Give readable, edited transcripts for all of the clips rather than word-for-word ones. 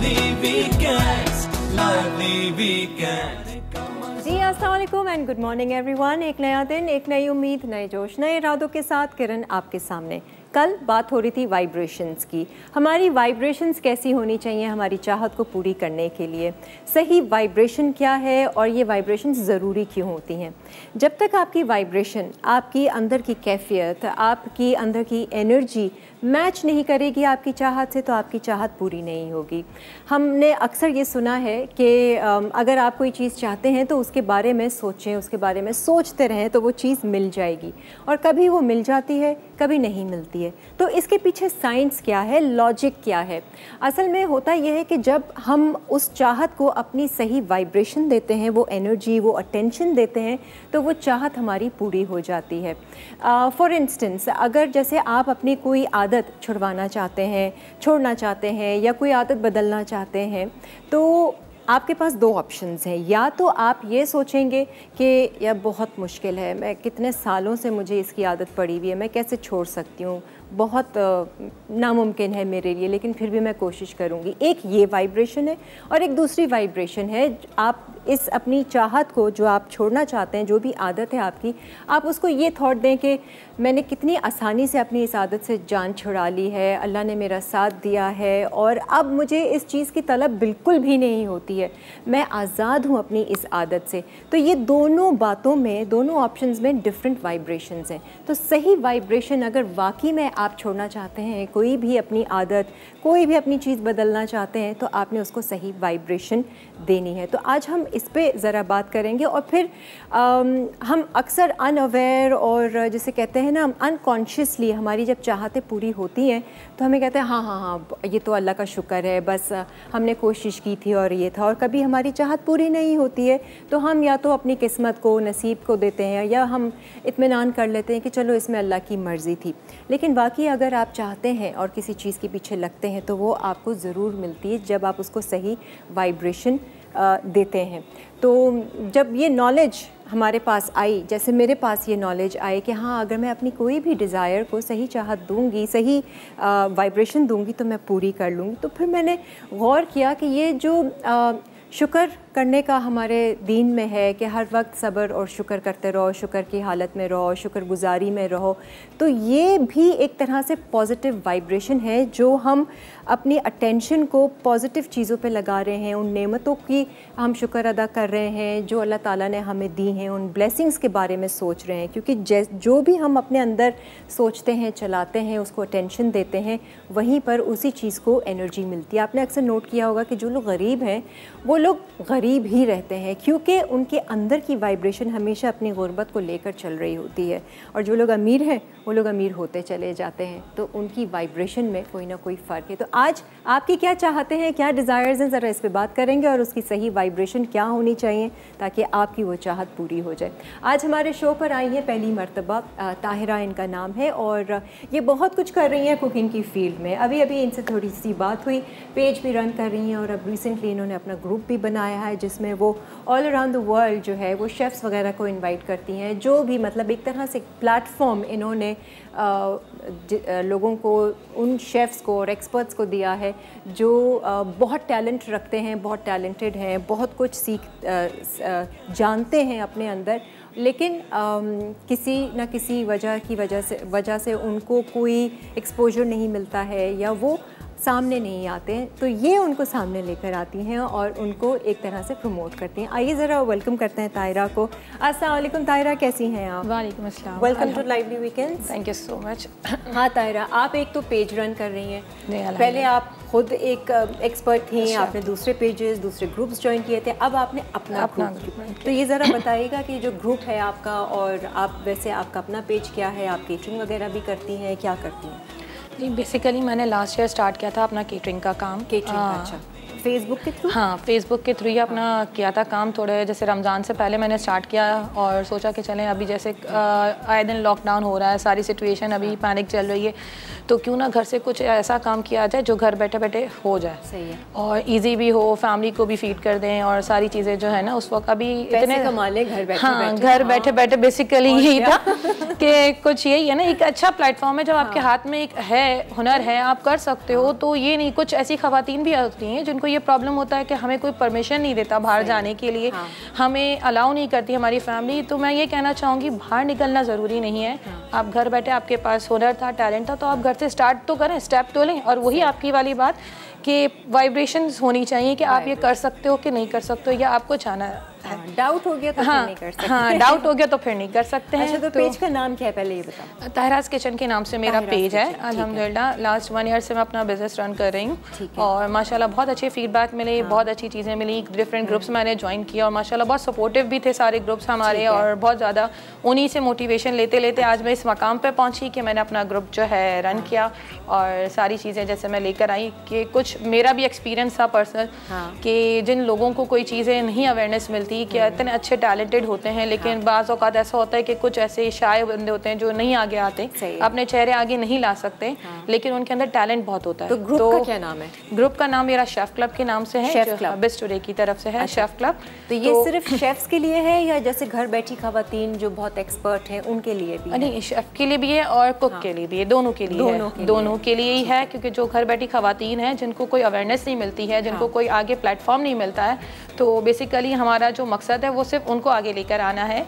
Lively Weekends, Lively Weekends। जी अस्सलाम वालेकुम and good morning everyone. एक नया दिन, एक नई उम्मीद, नए जोश, नए इरादों के साथ किरण आपके सामने। कल बात हो रही थी वाइब्रेशंस की। हमारी वाइब्रेशंस कैसी होनी चाहिए हमारी चाहत को पूरी करने के लिए, सही वाइब्रेशन क्या है और ये वाइब्रेशंस ज़रूरी क्यों होती हैं। जब तक आपकी वाइब्रेशन, आपकी अंदर की कैफियत, आपकी अंदर की एनर्जी मैच नहीं करेगी आपकी चाहत से, तो आपकी चाहत पूरी नहीं होगी। हमने अक्सर ये सुना है कि अगर आप कोई चीज़ चाहते हैं तो उसके बारे में सोचें, उसके बारे में सोचते रहें तो वो चीज़ मिल जाएगी, और कभी वो मिल जाती है कभी नहीं मिलती है। तो इसके पीछे साइंस क्या है, लॉजिक क्या है। असल में होता यह है कि जब हम उस चाहत को अपनी सही वाइब्रेशन देते हैं, वो एनर्जी, वो अटेंशन देते हैं, तो वो चाहत हमारी पूरी हो जाती है। फॉर इंस्टेंस, अगर जैसे आप अपनी कोई आदत छोड़ना चाहते हैं या कोई आदत बदलना चाहते हैं, तो आपके पास दो ऑप्शंस हैं। या तो आप ये सोचेंगे कि यह बहुत मुश्किल है, मैं कितने सालों से मुझे इसकी आदत पड़ी हुई है, मैं कैसे छोड़ सकती हूँ, बहुत नामुमकिन है मेरे लिए, लेकिन फिर भी मैं कोशिश करूँगी। एक ये वाइब्रेशन है, और एक दूसरी वाइब्रेशन है, आप इस अपनी चाहत को जो आप छोड़ना चाहते हैं, जो भी आदत है आपकी, आप उसको ये थॉट दें कि मैंने कितनी आसानी से अपनी इस आदत से जान छुड़ा ली है, अल्लाह ने मेरा साथ दिया है और अब मुझे इस चीज़ की तलब बिल्कुल भी नहीं होती है, मैं आज़ाद हूँ अपनी इस आदत से। तो ये दोनों बातों में, दोनों ऑप्शंस में डिफरेंट वाइब्रेशंस हैं। तो सही वाइब्रेशन, अगर वाकई में आप छोड़ना चाहते हैं कोई भी अपनी आदत, कोई भी अपनी चीज़ बदलना चाहते हैं, तो आपने उसको सही वाइब्रेशन देनी है। तो आज हम इस पे ज़रा बात करेंगे। और फिर हम अक्सर अनअवेयर और जैसे कहते हैं ना, हम अनकॉन्शियसली हमारी जब चाहतें पूरी होती हैं तो हमें कहते हैं हाँ हाँ हाँ ये तो अल्लाह का शुक्र है, बस हमने कोशिश की थी और ये था। और कभी हमारी चाहत पूरी नहीं होती है तो हम या तो अपनी किस्मत को, नसीब को देते हैं, या हम इत्मीनान कर लेते हैं कि चलो इसमें अल्लाह की मर्ज़ी थी। लेकिन वाकई अगर आप चाहते हैं और किसी चीज़ के पीछे लगते हैं तो वो आपको ज़रूर मिलती है जब आप उसको सही वाइब्रेशन देते हैं। तो जब ये नॉलेज हमारे पास आई, जैसे मेरे पास ये नॉलेज आई कि हाँ अगर मैं अपनी कोई भी डिज़ायर को सही चाहत दूंगी, सही वाइब्रेशन दूंगी तो मैं पूरी कर लूँगी। तो फिर मैंने गौर किया कि ये जो शुक्र करने का हमारे दीन में है कि हर वक्त सब्र और शुक्र करते रहो, शुक्र की हालत में रहो, शुक्रगुजारी में रहो, तो ये भी एक तरह से पॉजिटिव वाइब्रेशन है जो हम अपनी अटेंशन को पॉजिटिव चीज़ों पे लगा रहे हैं। उन नेमतों की हम शुक्र अदा कर रहे हैं जो अल्लाह ताला ने हमें दी हैं, उन ब्लेसिंग्स के बारे में सोच रहे हैं, क्योंकि जो भी हम अपने अंदर सोचते हैं, चलाते हैं, उसको अटेंशन देते हैं, वहीं पर उसी चीज़ को एनर्जी मिलती है। आपने अक्सर नोट किया होगा कि जो लोग गरीब हैं वो लोग गरीब ही रहते हैं, क्योंकि उनके अंदर की वाइब्रेशन हमेशा अपनी गुर्बत को लेकर चल रही होती है। और जो लोग अमीर हैं वो लोग अमीर होते चले जाते हैं, तो उनकी वाइब्रेशन में कोई ना कोई फ़र्क है। तो आज आपकी क्या चाहते हैं, क्या डिज़ायर्स हैं, ज़रा इस पे बात करेंगे, और उसकी सही वाइब्रेशन क्या होनी चाहिए ताकि आपकी वो चाहत पूरी हो जाए। आज हमारे शो पर आई हैं पहली मरतबा, ताहिरा इनका नाम है, और ये बहुत कुछ कर रही हैं कुकिंग की फील्ड में। अभी अभी इनसे थोड़ी सी बात हुई, पेज भी रन कर रही हैं, और अब रिसेंटली इन्होंने अपना ग्रुप भी बनाया है जिसमें वो ऑल अराउंड द वर्ल्ड जो है वो शेफ़्स वगैरह को इनवाइट करती हैं, जो भी मतलब एक तरह से प्लेटफॉर्म इन्होंने लोगों को, उन शेफ़्स को और एक्सपर्ट्स को दिया है जो बहुत टैलेंट रखते हैं, बहुत टैलेंटेड हैं, बहुत कुछ जानते हैं अपने अंदर, लेकिन किसी ना किसी वजह से उनको कोई एक्सपोजर नहीं मिलता है या वो सामने नहीं आते हैं, तो ये उनको सामने लेकर आती हैं और उनको एक तरह से प्रमोट करती हैं। आइए ज़रा वेलकम करते हैं ताहिरा को। अस्सलाम वालेकुम ताहिरा, कैसी हैं आप? वालेकुम अस्सलाम, welcome to lively weekends. Thank you so much. हाँ ताहिरा, आप एक तो पेज रन कर रही हैं, पहले आप खुद एक एक्सपर्ट थी, आपने दूसरे पेजेस, दूसरे ग्रुप्स ज्वाइन किए थे, अब आपने अपना ग्रुप, तो ये ज़रा बताइएगा कि जो ग्रुप है आपका, और आप वैसे आपका अपना पेज क्या है, आप केटरिंग वगैरह भी करती हैं, क्या करती हैं? जी बेसिकली मैंने लास्ट ईयर स्टार्ट किया था अपना केटरिंग का काम। केटरिंग का, अच्छा, फेसबुक के थ्रू? हाँ, फेसबुक के थ्रू ही अपना किया था काम। थोड़े जैसे रमज़ान से पहले मैंने स्टार्ट किया और सोचा कि चलें अभी जैसे आए दिन लॉकडाउन हो रहा है, सारी सिचुएशन अभी पैनिक चल रही है, तो क्यों ना घर से कुछ ऐसा काम किया जाए जो घर बैठे बैठे हो जाए। सही है, और ईजी भी हो, फैमिली को भी फीड कर दें, और सारी चीज़ें जो है ना उस वक्त अभी इतने कमा लें घर बैठे। हाँ, घर बैठे बैठे बेसिकली यही था कि कुछ यही है ना, एक अच्छा प्लेटफॉर्म है, जब आपके हाथ में एक है, हुनर है, आप कर सकते हो। तो ये नहीं, कुछ ऐसी खवातीन भी होती हैं जिनको ये प्रॉब्लम होता है कि हमें कोई परमिशन नहीं देता बाहर जाने के लिए, हमें अलाउ नहीं करती हमारी फैमिली। तो मैं ये कहना चाहूँगी बाहर निकलना ज़रूरी नहीं है, आप घर बैठे, आपके पास हुनर था, टैलेंट था, तो आप घर से स्टार्ट तो करें, स्टेप तो लें। और वही आपकी वाली बात कि वाइब्रेशंस होनी चाहिए कि आप ये कर सकते हो कि नहीं कर सकते हो, या आपको जाना डाउट हो गया तो फिर नहीं कर सकते। हाँ, डाउट हो गया तो फिर नहीं कर सकते हैं। अच्छा, तो पेज का नाम क्या है पहले ये बताओ। ताहिराज किचन के नाम से मेरा पेज है। अल्हम्दुलिल्लाह लास्ट 1 ईयर से मैं अपना बिजनेस रन कर रही हूँ और माशाल्लाह बहुत अच्छे फीडबैक मिले, बहुत अच्छी चीज़ें मिली, डिफरेंट ग्रुप्स मैंने ज्वाइन किया और माशाल्लाह बहुत सपोर्टिव भी थे सारे ग्रुप्स हमारे, और बहुत ज़्यादा उन्हीं से मोटिवेशन लेते लेते आज मैं इस मकाम पर पहुँची कि मैंने अपना ग्रुप जो है रन किया और सारी चीज़ें जैसे मैं लेकर आई कि कुछ मेरा भी एक्सपीरियंस था पर्सनल कि जिन लोगों को कोई चीज़ें नहीं अवेयरनेस मिलती कि इतने अच्छे टैलेंटेड होते हैं, लेकिन बाज़ औक़ात ऐसा होता है कि कुछ ऐसे शाय बंदे होते हैं जो नहीं आगे आते, अपने चेहरे आगे नहीं ला सकते, लेकिन उनके अंदर टैलेंट बहुत होता है। तो ग्रुप का क्या नाम है? ग्रुप का नाम मेरा शेफ क्लब के नाम से है, बेस्ट टुडे की तरफ से है शेफ क्लब। तो ये सिर्फ शेफ्स के लिए है या जैसे घर बैठी खवातीन जो बहुत एक्सपर्ट हैं उनके लिए भी? नहीं, शेफ के लिए भी है और कुक के लिए भी है, दोनों के लिए, दोनों के लिए ही है। क्योंकि जो घर बैठी खवातीन है जिनको कोई अवेयरनेस नहीं मिलती है, जिनको कोई आगे प्लेटफॉर्म नहीं मिलता है, तो बेसिकली हमारा जो मकसद है वो सिर्फ उनको आगे लेकर आना है।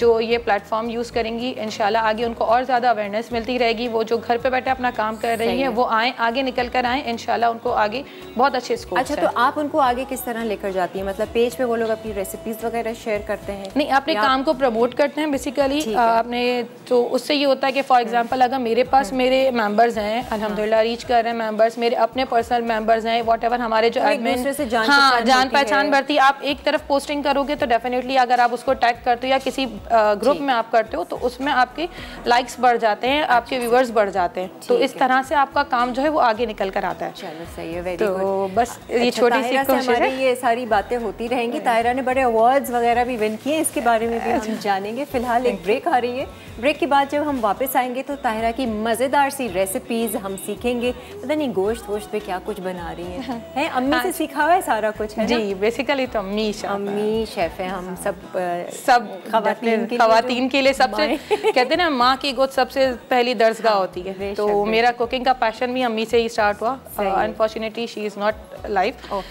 जो ये प्लेटफॉर्म यूज़ करेंगी इंशाल्लाह आगे उनको और ज़्यादा अवेयरनेस मिलती रहेगी। वो जो घर पे बैठे अपना काम कर रही है वो आएँ, आगे निकल कर आएँ, इंशाल्लाह उनको आगे बहुत अच्छे स्कोप। अच्छा, तो आप उनको आगे किस तरह लेकर जाती हैं? मतलब पेज पे वो लोग अपनी रेसिपीज़ वगैरह शेयर करते हैं? नहीं, अपने काम को प्रमोट करते हैं बेसिकली अपने। तो उससे ये होता है कि फॉर एग्ज़ाम्पल अगर मेरे पास मेरे मेम्बर्स हैं, अल्हम्दुलिल्लाह रीच कर रहे हैं मेम्बर्स, मेरे अपने पर्सनल मेम्बर्स हैं, वॉट एवर हमारे जो एडमिन से जान पहचान बढ़ती। आप एक तरफ पोस्टिंग करोगे तो डेफिनेटली अगर आप उसको टैग करते हो या किसी ग्रुप में आप करते हो तो उसमें आपके लाइक्स बढ़ जाते हैं, आपके व्यूवर्स बढ़ जाते हैं। तो इस तरह से आपका काम जो है वो आगे निकल कर आता है। चलो सही है, वेरी गुड। तो बस ये छोटी सी कोशिश है, ये सारी बातें होती रहेंगी। ताहिरा ने बड़े अवार्ड्स वगैरह भी विन किए, इसके बारे में भी हम जानेंगे। फिलहाल एक ब्रेक आ रही है, ब्रेक के बाद जब हम वापस आएंगे तो ताहिरा की मज़ेदार सी रेसिपीज़ हम सीखेंगे। पता नहीं गोश्त वोश्त पे क्या कुछ बना रही हैं, अम्मी से सीखा हुआ है सारा कुछ है जी। बेसिकली तो अम्मी शेफ है, हम सब खवातीन के लिए सबसे कहते हैं ना माँ की गोद सबसे पहली दर्सगाह होती है। तो मेरा कुकिंग का पैशन भी अम्मी से ही स्टार्ट हुआ। Unfortunately she is not live,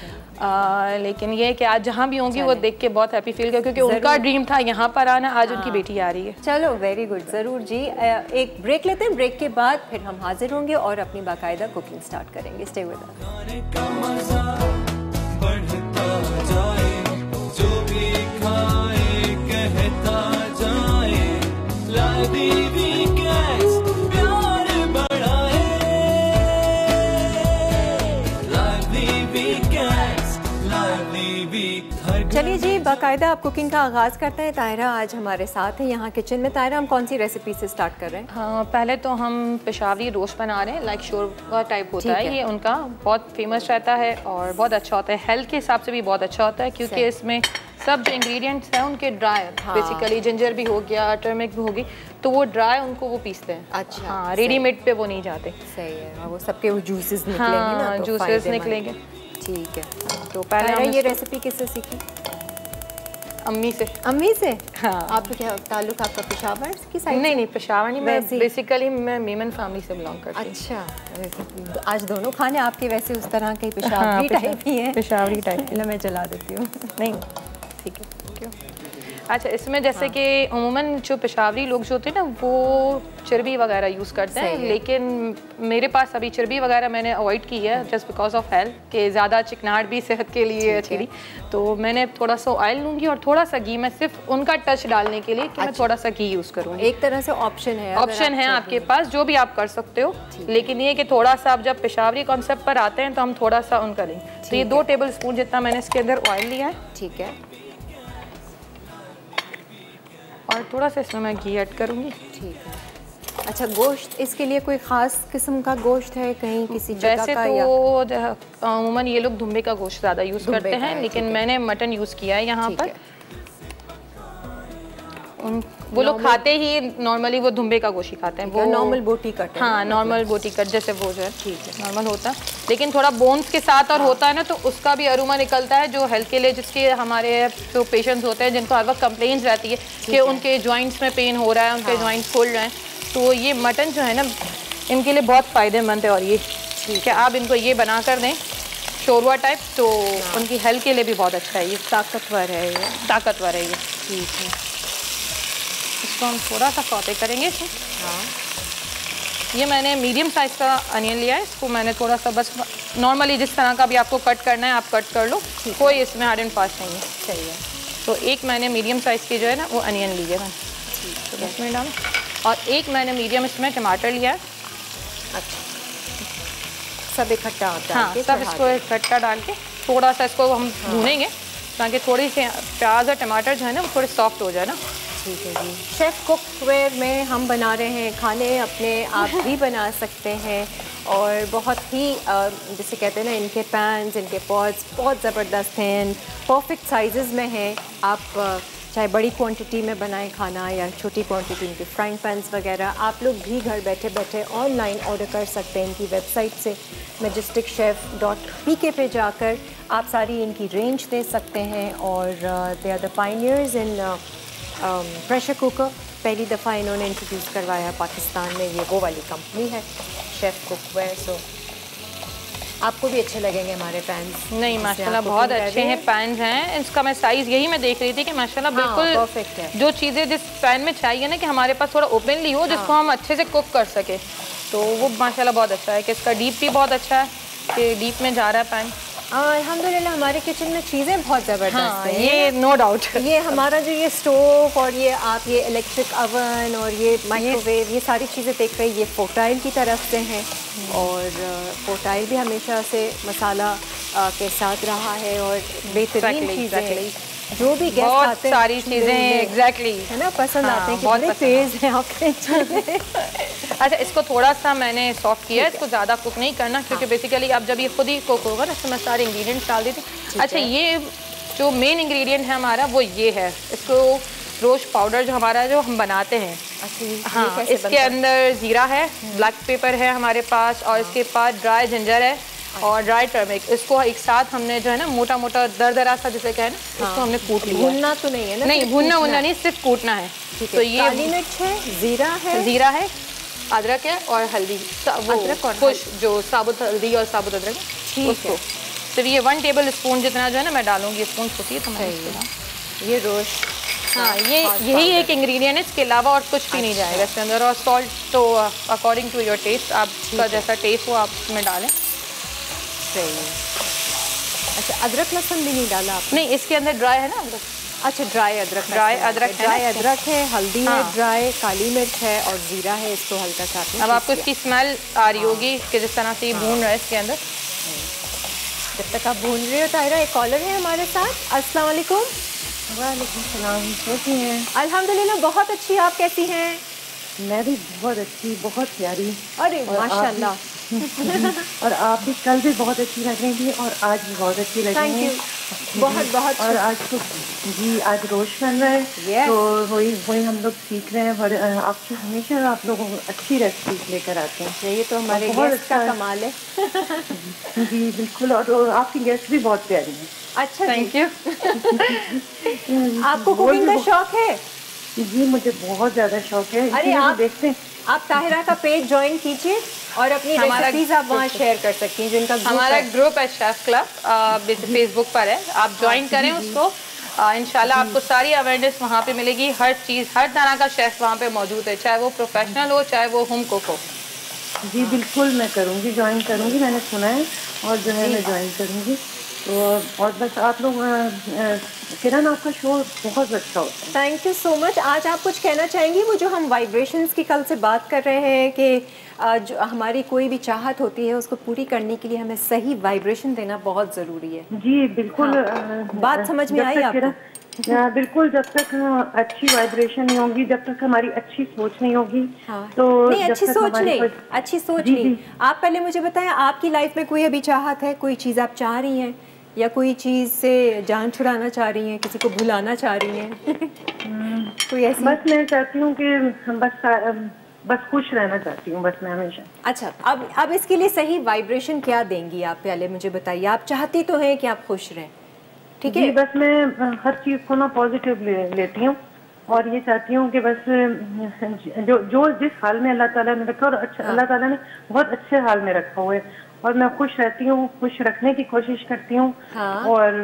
लेकिन ये कि आज जहाँ भी होंगी वो देख के बहुत हैप्पी फील कर, क्योंकि उनका ड्रीम था यहाँ पर आना, आज उनकी बेटी आ रही है। चलो वेरी गुड, ज़रूर जी। एक ब्रेक लेते हैं, ब्रेक के बाद फिर हम हाजिर होंगे और अपनी बाकायदा कुकिंग स्टार्ट करेंगे। Stay with us. Lively Weekends प्यार बढ़ाए, Lively Weekends, Lively Week। चलिए जी, बाकायदा आप कुकिंग का आगाज़ करते हैं। ताहिरा आज हमारे साथ है यहाँ किचन में। ताहिरा, हम कौन सी रेसिपी से स्टार्ट कर रहे हैं? हाँ, पहले तो हम पेशावरी रोस्ट बना रहे हैं, लाइक शोरबा टाइप होता है ये, उनका बहुत फेमस रहता है और बहुत अच्छा होता है। हेल्थ के हिसाब से भी बहुत अच्छा होता है क्योंकि इसमें सब जो इंग्रेडिएंट्स हैं उनके ड्राई बेसिकली, जिंजर भी हो गया, टर्मरिक भी होगी, तो वो ड्राई उनको वो पीसते हैं। अच्छा, हाँ, रेडीमेड पे वो नहीं जाते। सही है, वो सबके वो जूसेस निकलेंगे। हाँ, जूसेस निकलेंगे। ठीक है, तो पहले ये रेसिपी किससे सीखी? अम्मी से। अम्मी से? हाँ। आपको क्या ताल्लुक आपका पेशावर की साइड? नहीं, पेशावर नहीं, मैं बेसिकली मैं मेमन फैमिली से बिलोंग करती हूँ। अच्छा, आज दोनों खाने आपके वैसे उस तरह के पेशावरी टाइप ही हैं। पेशावरी टाइप, मैं चला देती हूँ। नहीं ठीक है, क्यों? अच्छा, इसमें जैसे कि उमूमन जो पेशावरी लोग जो होते हैं ना वो चर्बी वगैरह यूज़ करते हैं, लेकिन मेरे पास अभी चर्बी वगैरह मैंने अवॉइड की है जस्ट बिकॉज ऑफ हेल्थ, कि ज़्यादा चिकनाहट भी सेहत के लिए अच्छी नहीं। तो मैंने थोड़ा सा ऑयल लूँगी और थोड़ा सा घी, मैं सिर्फ उनका टच डालने के लिए कि मैं थोड़ा सा घी यूज़ करूँगी। एक तरह से ऑप्शन है, ऑप्शन है आपके पास जो भी आप कर सकते हो, लेकिन ये कि थोड़ा सा आप जब पेशावरी कॉन्सेप्ट पर आते हैं तो हम थोड़ा सा उनका लें। तो ये 2 टेबल स्पून जितना मैंने इसके अंदर ऑयल लिया है। ठीक है, और थोड़ा सा इसमें मैं घी ऐड करूँगी। ठीक है। अच्छा, गोश्त इसके लिए कोई ख़ास किस्म का गोश्त है कहीं किसी जगह का? वैसे तो अमूमन ये लोग दुम्बे का गोश्त ज़्यादा यूज़ करते हैं, लेकिन मैंने मटन यूज़ किया है यहाँ पर। वो लोग खाते ही नॉर्मली वो दुम्बे का गोश्त ही खाते हैं, वो नॉर्मल बोटी कट। हाँ, नॉर्मल बोटी कट जैसे वो जो है ठीक है नॉर्मल होता है, लेकिन थोड़ा बोन्स के साथ और होता है ना, तो उसका भी अरोमा निकलता है जो हेल्थ के लिए, जिसके हमारे जो पेशेंट्स होते हैं जिनको हर वक्त कंप्लेंट्स रहती है कि उनके जॉइंट्स में पेन हो रहा है, उनके जॉइंट्स फूल रहे हैं, तो ये मटन जो है ना इनके लिए बहुत फ़ायदेमंद है। और ये ठीक है, आप इनको ये बना कर दें शोरवा टाइप, तो उनकी हेल्थ के लिए भी बहुत अच्छा है, ये ताकतवर है, ये ताकतवर है ये। ठीक है, इसको हम थोड़ा सा सौते करेंगे इसमें। हाँ, ये मैंने मीडियम साइज़ का अनियन लिया है, इसको मैंने थोड़ा सा बस नॉर्मली जिस तरह का भी आपको कट करना है आप कट कर लो, कोई इसमें हार्ड एंड फास्ट नहीं है। सही है, तो एक मैंने मीडियम साइज़ की जो है ना वो अनियन ली है मैंने, इसमें डाल, और एक मैंने मीडियम इसमें टमाटर लिया है। अच्छा, सब इकट्ठा होता है? हाँ, सब इसको इकट्ठा डाल के थोड़ा सा इसको हम भूनेंगे ताकि थोड़ी सी प्याज और टमाटर जो है ना वो थोड़े सॉफ्ट हो जाए ना। ठीक है जी। शेफ़, कुकवेयर में हम बना रहे हैं खाने, अपने आप भी बना सकते हैं, और बहुत ही जैसे कहते हैं ना, इनके पैन्स, इनके पॉट्स बहुत ज़बरदस्त हैं, परफेक्ट साइजेस में हैं। आप चाहे बड़ी क्वांटिटी में बनाएं खाना या छोटी क्वांटिटी, इनके फ्राइंग पैन्स वगैरह आप लोग भी घर बैठे बैठे ऑनलाइन ऑर्डर कर सकते हैं इनकी वेबसाइट से, majesticchef.pk पे जाकर आप सारी इनकी रेंज दे सकते हैं। और they are the pioneers in pressure cooker, पहली दफ़ा इन्होंने इंट्रोड्यूस करवाया पाकिस्तान में, ये वो वाली कंपनी है शेफ़ कुकवेयर। सो आपको भी अच्छे लगेंगे हमारे पैन्स। नहीं, माशाल्लाह बहुत अच्छे हैं पैन्स हैं, इसका मैं साइज़ यही मैं देख रही थी कि माशाल्लाह बिल्कुल परफेक्ट है। जो चीज़ें जिस पैन में चाहिए ना कि हमारे पास थोड़ा ओपनली हो, जिसको हम अच्छे से कुक कर सके, तो वो माशाल्लाह बहुत अच्छा है कि इसका डीप भी बहुत अच्छा है कि डीप में जा रहा है पैन। अल्हम्दुलिल्लाह हमारे किचन में चीज़ें बहुत ज़बरदस्त हैं, ये नो डाउट। ये हमारा जो ये स्टोव और ये आप ये इलेक्ट्रिक अवन और ये माइक्रोवेव, ये सारी चीज़ें देख रहे हैं, ये फोटाइल की तरफ से हैं, और फोटाइल भी हमेशा से मसाला के साथ रहा है और बेहतरीन चीज़ें हैं, जो भी गैस आते हैं सारी चीज़ें एग्जैक्टली है ना पसंद आते हैं, बहुत तेज़ हैं आपके। अच्छा, इसको थोड़ा सा मैंने सॉफ्ट किया है, इसको ज़्यादा कुक नहीं करना क्योंकि बेसिकली आप जब ये खुद ही कुक होगा ना, इसमें मैं सारे इंग्रेडिएंट्स डाल देती हूँ। अच्छा, ये जो मेन इंग्रेडिएंट है हमारा वो ये है, इसको रोज पाउडर जो हमारा जो हम बनाते हैं। अच्छा, हाँ, इसके अंदर ज़ीरा है, ब्लैक पेपर है हमारे पास, और इसके पास ड्राई जिंजर है और ड्राई टर्मरिक, इसको एक साथ हमने जो है ना मोटा मोटा दरदरा सा जैसे कहे ना, इसको हमने कूट लिया। भुनना तो नहीं है ना? नहीं, भुनना भुनना नहीं, सिर्फ कूटना है। तो ये मिर्च है, ज़ीरा है, ज़ीरा है, अदरक है और हल्दी, अदरक और खुश जो साबुत हल्दी और साबुत अदरक है, उसको सिर्फ ये 1 टेबल स्पून जितना जो है ना मैं डालूँगी, स्पून होती है तुम्हारे ये रोश। हाँ, ये यही एक इंग्रेडिएंट है, इसके अलावा और कुछ भी नहीं जाएगा इसके अंदर। और सॉल्ट तो अकॉर्डिंग टू योर टेस्ट, आपका जैसा टेस्ट हो आप उसमें डालें। सही है। अच्छा, अदरक लहसुन भी नहीं डाला आपने? नहीं, इसके अंदर ड्राई है ना अदरक। अच्छा, ड्राई अदरक, ड्राई अदरक है, हल्दी है, ड्राई काली मिर्च है और जीरा है, इसको हल्का सा। अब आपको इसकी स्मेल आ रही होगी कि जिस तरह से ये भून रहा है इसके अंदर। जब तक आप भून रहे हो, ताहिरा एक कॉलर है हमारे साथ। अस्सलाम वालेकुम। वालेकुम सलाम, कैसी हैं? अल्हम्दुलिल्लाह बहुत अच्छी, आप कैसी हैं? मैं भी बहुत अच्छी, बहुत प्यारी। अरे माशाल्लाह। और आप भी कल भी बहुत अच्छी लग रही थी और आज भी बहुत अच्छी लग रही है, बहुत बहुत। और आज तो जी, आज रोज बन रहा है। yes. तो वही हम लोग सीख रहे हैं, और आपसे हमेशा आप लोगों को अच्छी रेसिपी लेकर आते हैं, ये तो हमारे गेस्ट का कमाल है। जी बिल्कुल, और आपकी गेस्ट भी बहुत प्यारी है। अच्छा, थैंक यू। आपको कुकिंग का शौक है? जी, मुझे बहुत ज़्यादा शौक है। अरे आप देखते हैं, आप ताहिरा का पेज ज्वाइन कीजिए और अपनी रेसिपीज आप वहाँ शेयर कर सकती हैं, जिनका हमारा ग्रुप है शेफ क्लब, फेसबुक पर है, आप ज्वाइन करें उसको। इंशाल्लाह आपको सारी अवेयरनेस वहाँ पे मिलेगी, हर चीज़, हर तरह का शेफ़ वहाँ पे मौजूद है, चाहे वो प्रोफेशनल हो चाहे वो होम कुक हो। जी बिल्कुल, मैं करूँगी, ज्वाइन करूँगी, मैंने सुना है, और जो है मैं ज्वाइन करूँगी। तो और बस आप लोग, किरण आपका शो बहुत अच्छा होता है। Thank you so much. आज आप कुछ कहना चाहेंगी, वो जो हम वाइब्रेशंस की कल से बात कर रहे हैं कि जो हमारी कोई भी चाहत होती है उसको पूरी करने के लिए हमें सही वाइब्रेशन देना बहुत ज़रूरी है। जी बिल्कुल। हाँ, बात समझ में आई आपको? बिल्कुल, जब तक अच्छी वाइब्रेशन नहीं होगी, जब तक हमारी अच्छी सोच नहीं होगी। हाँ, तो नहीं, अच्छी सोच नहीं, अच्छी सोच नहीं। आप पहले मुझे बताएं, आपकी लाइफ में कोई अभी चाहत है, कोई चीज़ आप चाह रही हैं, या कोई चीज़ से जान छुड़ाना चाह रही हैं, किसी को भुलाना चाह रही हैं? कोई ऐसी? बस मैं चाहती हूँ कि बस खुश रहना चाहती हूँ, बस मैं हमेशा। अच्छा, अब इसके लिए सही वाइब्रेशन क्या देंगी आप, पहले मुझे बताइए। आप चाहती तो हैं कि आप खुश रहें, ठीक है? बस मैं हर चीज़ को ना पॉजिटिव लेती हूँ, और ये चाहती हूँ कि बस जो जिस हाल में अल्लाह ताला ने रखा, और अच्छा, अल्लाह ताला ने बहुत अच्छे हाल में रखा हुआ है, और मैं खुश रहती हूँ, खुश रखने की कोशिश करती हूँ। हाँ। और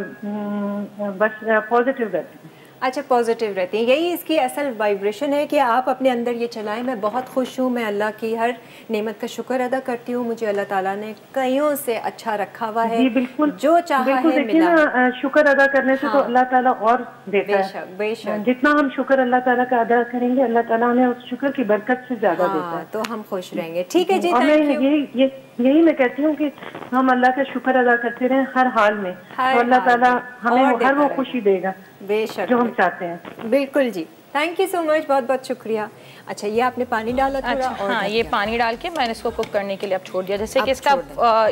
बस पॉजिटिव रहती हूँ। अच्छा, पॉजिटिव रहती हैं, यही इसकी असल वाइब्रेशन है कि आप अपने अंदर ये चलाएं। मैं बहुत खुश हूँ, मैं अल्लाह की हर नेमत का शुक्र अदा करती हूँ, मुझे अल्लाह ताला ने कईयों से अच्छा रखा हुआ है। जी बिल्कुल, जो चाहा है मिला। शुक्र अदा करने से हाँ, तो अल्लाह ताला और देता है। बेशक जितना हम शुक्र अल्लाह ताला का अदा करेंगे, अल्लाह ताला हमें उस शुक्र की बरकत से ज्यादा देता है, तो हम खुश रहेंगे। ठीक है जी, यही मैं कहती हूँ कि हम अल्लाह का शुक्र अदा करते रहें हर हाल में, तो अल्लाह ताला हमें हर वो खुशी देगा बेशक जो हम चाहते हैं। बिल्कुल जी, थैंक यू सो मच, बहुत बहुत शुक्रिया। अच्छा, ये आपने पानी डाला थोड़ा? अच्छा, और हाँ, ये पानी डाल के मैंने इसको कुक करने के लिए अब छोड़ दिया। जैसे कि इसका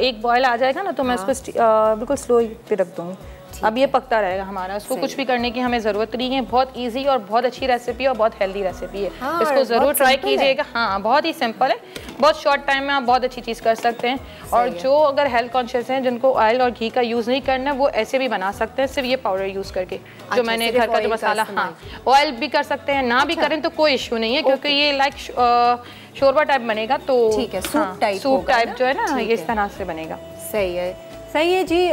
एक बॉयल आ जाएगा ना, तो मैं इसको बिल्कुल स्लो पे रख दूँगी। अब ये पकता रहेगा हमारा, उसको कुछ भी करने की हमें ज़रूरत नहीं है। बहुत ईजी और बहुत अच्छी रेसिपी है और बहुत हेल्दी रेसिपी है, इसको ज़रूर ट्राई कीजिएगा। हाँ, बहुत ही सिंपल है, बहुत शॉर्ट टाइम में आप बहुत अच्छी चीज़ कर सकते हैं। और जो अगर हेल्थ कॉन्शियस हैं, जिनको ऑयल और घी का यूज़ नहीं करना, वो ऐसे भी बना सकते हैं सिर्फ ये पाउडर यूज़ करके। अच्छा, जो मैंने घर का जो मसाला, हाँ, ऑयल भी कर सकते हैं, ना भी करें तो कोई इशू नहीं है, क्योंकि ये लाइक शोरबा टाइप बनेगा, तो ठीक है, सूप टाइप जो है ना, ये इस तरह से बनेगा। सही है, सही है जी।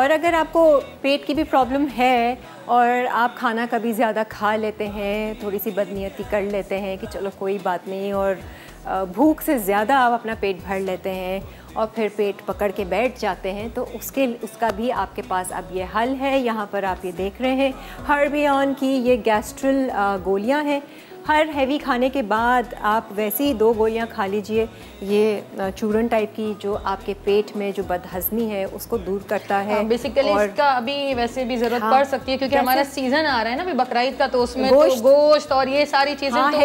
और अगर आपको पेट की भी प्रॉब्लम है और आप खाना कभी ज़्यादा खा लेते हैं, थोड़ी सी बदनीयती कर लेते हैं कि चलो कोई बात नहीं, और भूख से ज़्यादा आप अपना पेट भर लेते हैं और फिर पेट पकड़ के बैठ जाते हैं, तो उसका भी आपके पास अब ये हल है। यहाँ पर आप ये देख रहे हैं हर्बियन की ये गैस्ट्रल गोलियाँ हैं। हर हैवी खाने के बाद आप वैसे ही 2 गोलियाँ खा लीजिए। ये चूरन टाइप की जो आपके पेट में जो बदहजमी है उसको दूर करता है। बेसिकली इसका अभी वैसे भी ज़रूरत पड़ सकती है, क्योंकि हमारा सीज़न आ रहा है ना अभी बकरा ईद का, तो उसमें गोश्त और ये सारी चीज़ें, तो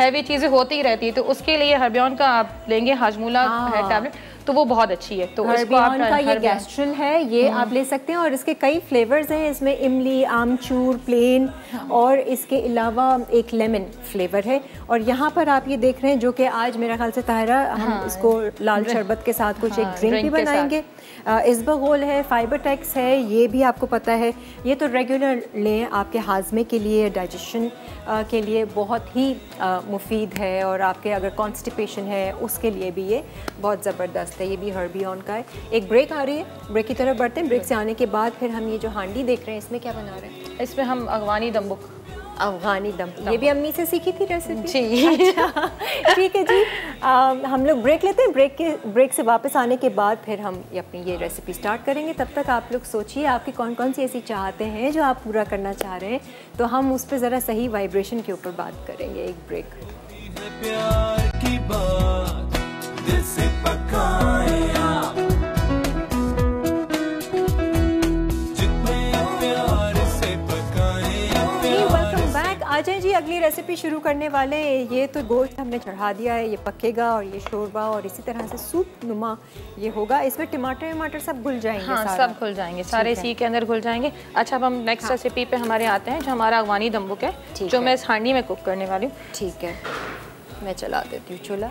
हैवी चीज़ें होती ही रहती है। तो उसके लिए हर्बियन का आप लेंगे हाजमूला है टैबलेट, तो वो बहुत अच्छी है। तो हर्बियन का ये गैस्ट्रल है, ये आप ले सकते हैं। और इसके कई फ्लेवर्स हैं, इसमें इमली, आमचूर, प्लेन, और इसके अलावा एक लेमन फ्लेवर है। और यहाँ पर आप ये देख रहे हैं, जो कि आज मेरा ख्याल से ताहिरा, हम इसको लाल शरबत के साथ कुछ एक ड्रिंक भी बनाएंगे। इसबगोल है, फाइबर टैक्स है, ये भी आपको पता है, ये तो रेगुलर लें, आपके हाजमे के लिए, डाइजेशन के लिए बहुत ही मुफीद है। और आपके अगर कॉन्स्टिपेशन है उसके लिए भी ये बहुत ज़बरदस्त है, ये भी हर्बियन का है। एक ब्रेक आ रही है, ब्रेक की तरफ बढ़ते हैं। ब्रेक से आने के बाद फिर हम ये जो हांडी देख रहे हैं, इसमें क्या बना रहे हैं? इसमें हम अफगानी दम्बुक, अफगानी दम्बुक, ये भी अम्मी से सीखी थी रेसिपी जी। अच्छा, ठीक है जी, हम लोग ब्रेक लेते हैं। ब्रेक से वापस आने के बाद फिर हम अपनी ये रेसिपी स्टार्ट करेंगे। तब तक आप लोग सोचिए आपकी कौन कौन सी ऐसी चाहते हैं जो आप पूरा करना चाह रहे हैं, तो हम उस पर ज़रा सही वाइब्रेशन के ऊपर बात करेंगे। एक ब्रेक। अच्छा जी, अगली रेसिपी शुरू करने वाले। ये तो गोश्त हमने चढ़ा दिया है, ये पकेगा और ये शोरबा और इसी तरह से सूप नुमा ये होगा। इसमें टमाटर वमाटर सब घुल जाएंगे। हाँ, सब घुल जाएंगे, सारे इसी के अंदर घुल जाएंगे। अच्छा, अब हम नेक्स्ट रेसिपी पे हमारे आते हैं, जो हमारा अफगानी दम्बुक है, जो मैं इस हांडी में कुक करने वाली हूँ। ठीक है, मैं चला देती हूँ चूल्हा।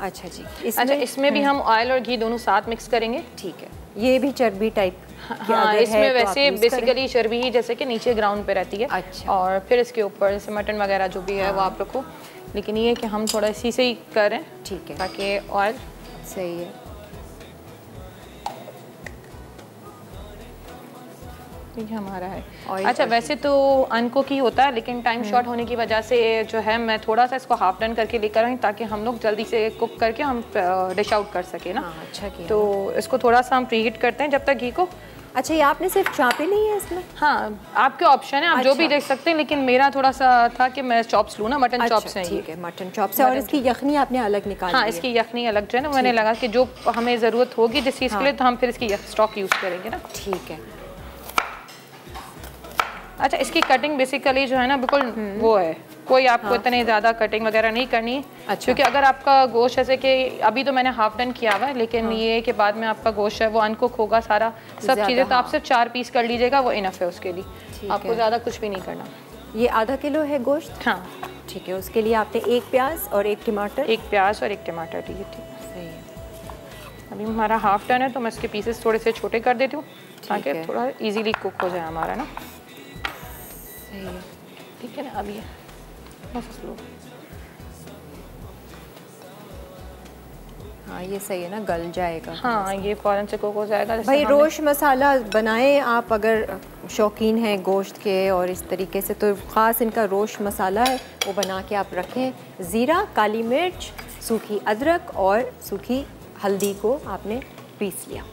अच्छा जी, अच्छा, इसमें भी हम ऑयल और घी दोनों साथ मिक्स करेंगे। ठीक है, ये भी चर्बी टाइप। हाँ, इसमें तो वैसे बेसिकली चर्बी ही जैसे कि नीचे ग्राउंड पे रहती है। अच्छा। और फिर इसके ऊपर जैसे मटन वगैरह जो भी है, हाँ, वो आप रखो, लेकिन ये कि हम थोड़ा इसी से ही करें। ठीक है, ताकि ऑयल सही है। ये हमारा है। अच्छा, वैसे तो अनकुक ही होता है, लेकिन टाइम शॉर्ट होने की वजह से जो है मैं थोड़ा सा इसको हाफ डन करके लेकर आई, ताकि हम लोग जल्दी से कुक करके हम डिश आउट कर सकें ना। हाँ, अच्छा किया। तो इसको थोड़ा सा हम प्रीहीट करते हैं जब तक घी को। अच्छा, ये आपने सिर्फ चापे ली है इसमें? हाँ, आपके ऑप्शन है, आप अच्छा, जो भी देख सकते हैं, लेकिन मेरा थोड़ा सा था कि मैं चॉप्स लूँ ना, मटन चॉप्स हैं। ठीक है, मटन चॉप्स। और इसकी यखनी आपने अलग निकाली? हाँ, इसकी यखनी अलग जो है ना, मैंने लगा कि जो हमें ज़रूरत होगी जिस चीज़ के लिए, तो हम फिर इसकी स्टॉक यूज़ करेंगे ना। ठीक है। अच्छा, इसकी कटिंग बेसिकली जो है ना, बिल्कुल वो है, कोई आपको इतने ज़्यादा कटिंग वगैरह नहीं करनी। अच्छा। क्योंकि अगर आपका गोश्त जैसे कि अभी तो मैंने हाफ डन किया हुआ है, लेकिन ये कि बाद में आपका गोश्त है वो अनकुक होगा सारा, सब चीज़ें, तो आप सिर्फ 4 पीस कर लीजिएगा, वो इनफ है उसके लिए, आपको ज़्यादा कुछ भी नहीं करना। ये आधा किलो है गोश्त? हाँ, ठीक है। उसके लिए आपने 1 प्याज और 1 टमाटर? 1 प्याज और 1 टमाटर। ठीक है, अभी हमारा हाफ डन है, तो मैं इसके पीसेस थोड़े से छोटे कर देती हूँ, ताकि थोड़ा ईजीली कुक हो जाए हमारा ना। ठीक है ना, अब ये बस लो। हाँ ये सही है ना, गल जाएगा। हाँ ये फ़ौरन से कुक हो जाएगा। भाई रोश मसाला बनाएं आप अगर शौकीन हैं गोश्त के और इस तरीके से, तो ख़ास इनका रोश मसाला है वो बना के आप रखें। ज़ीरा, काली मिर्च, सूखी अदरक और सूखी हल्दी को आपने पीस लिया।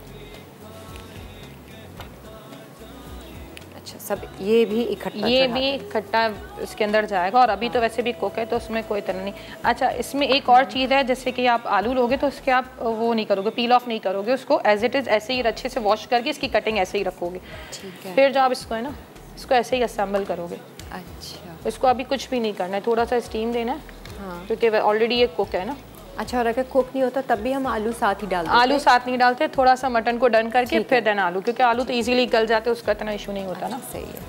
अच्छा सब ये भी इकट्ठा, ये भी इकट्ठा इसके अंदर जाएगा। और अभी तो वैसे भी कुक है तो उसमें कोई तरह नहीं। अच्छा इसमें एक और चीज़ है, जैसे कि आप आलू लोगे तो उसके आप वो नहीं करोगे, पील ऑफ नहीं करोगे, उसको एज इट इज़ ऐसे ही अच्छे से वॉश करके इसकी कटिंग ऐसे ही रखोगे। ठीक है। फिर जो आप इसको है ना, इसको ऐसे ही असेंबल करोगे। अच्छा इसको अभी कुछ भी नहीं करना है, थोड़ा सा स्टीम देना है। हाँ क्योंकि ऑलरेडी ये कुक है ना। अच्छा और अगर कुक नहीं होता तब भी हम आलू साथ ही डालते हैं। आलू साथ नहीं डालते, थोड़ा सा मटन को डन करके फिर देन आलू, क्योंकि आलू तो इजीली गल जाते हैं, उसका इतना इशू नहीं होता। अच्छा, ना सही है।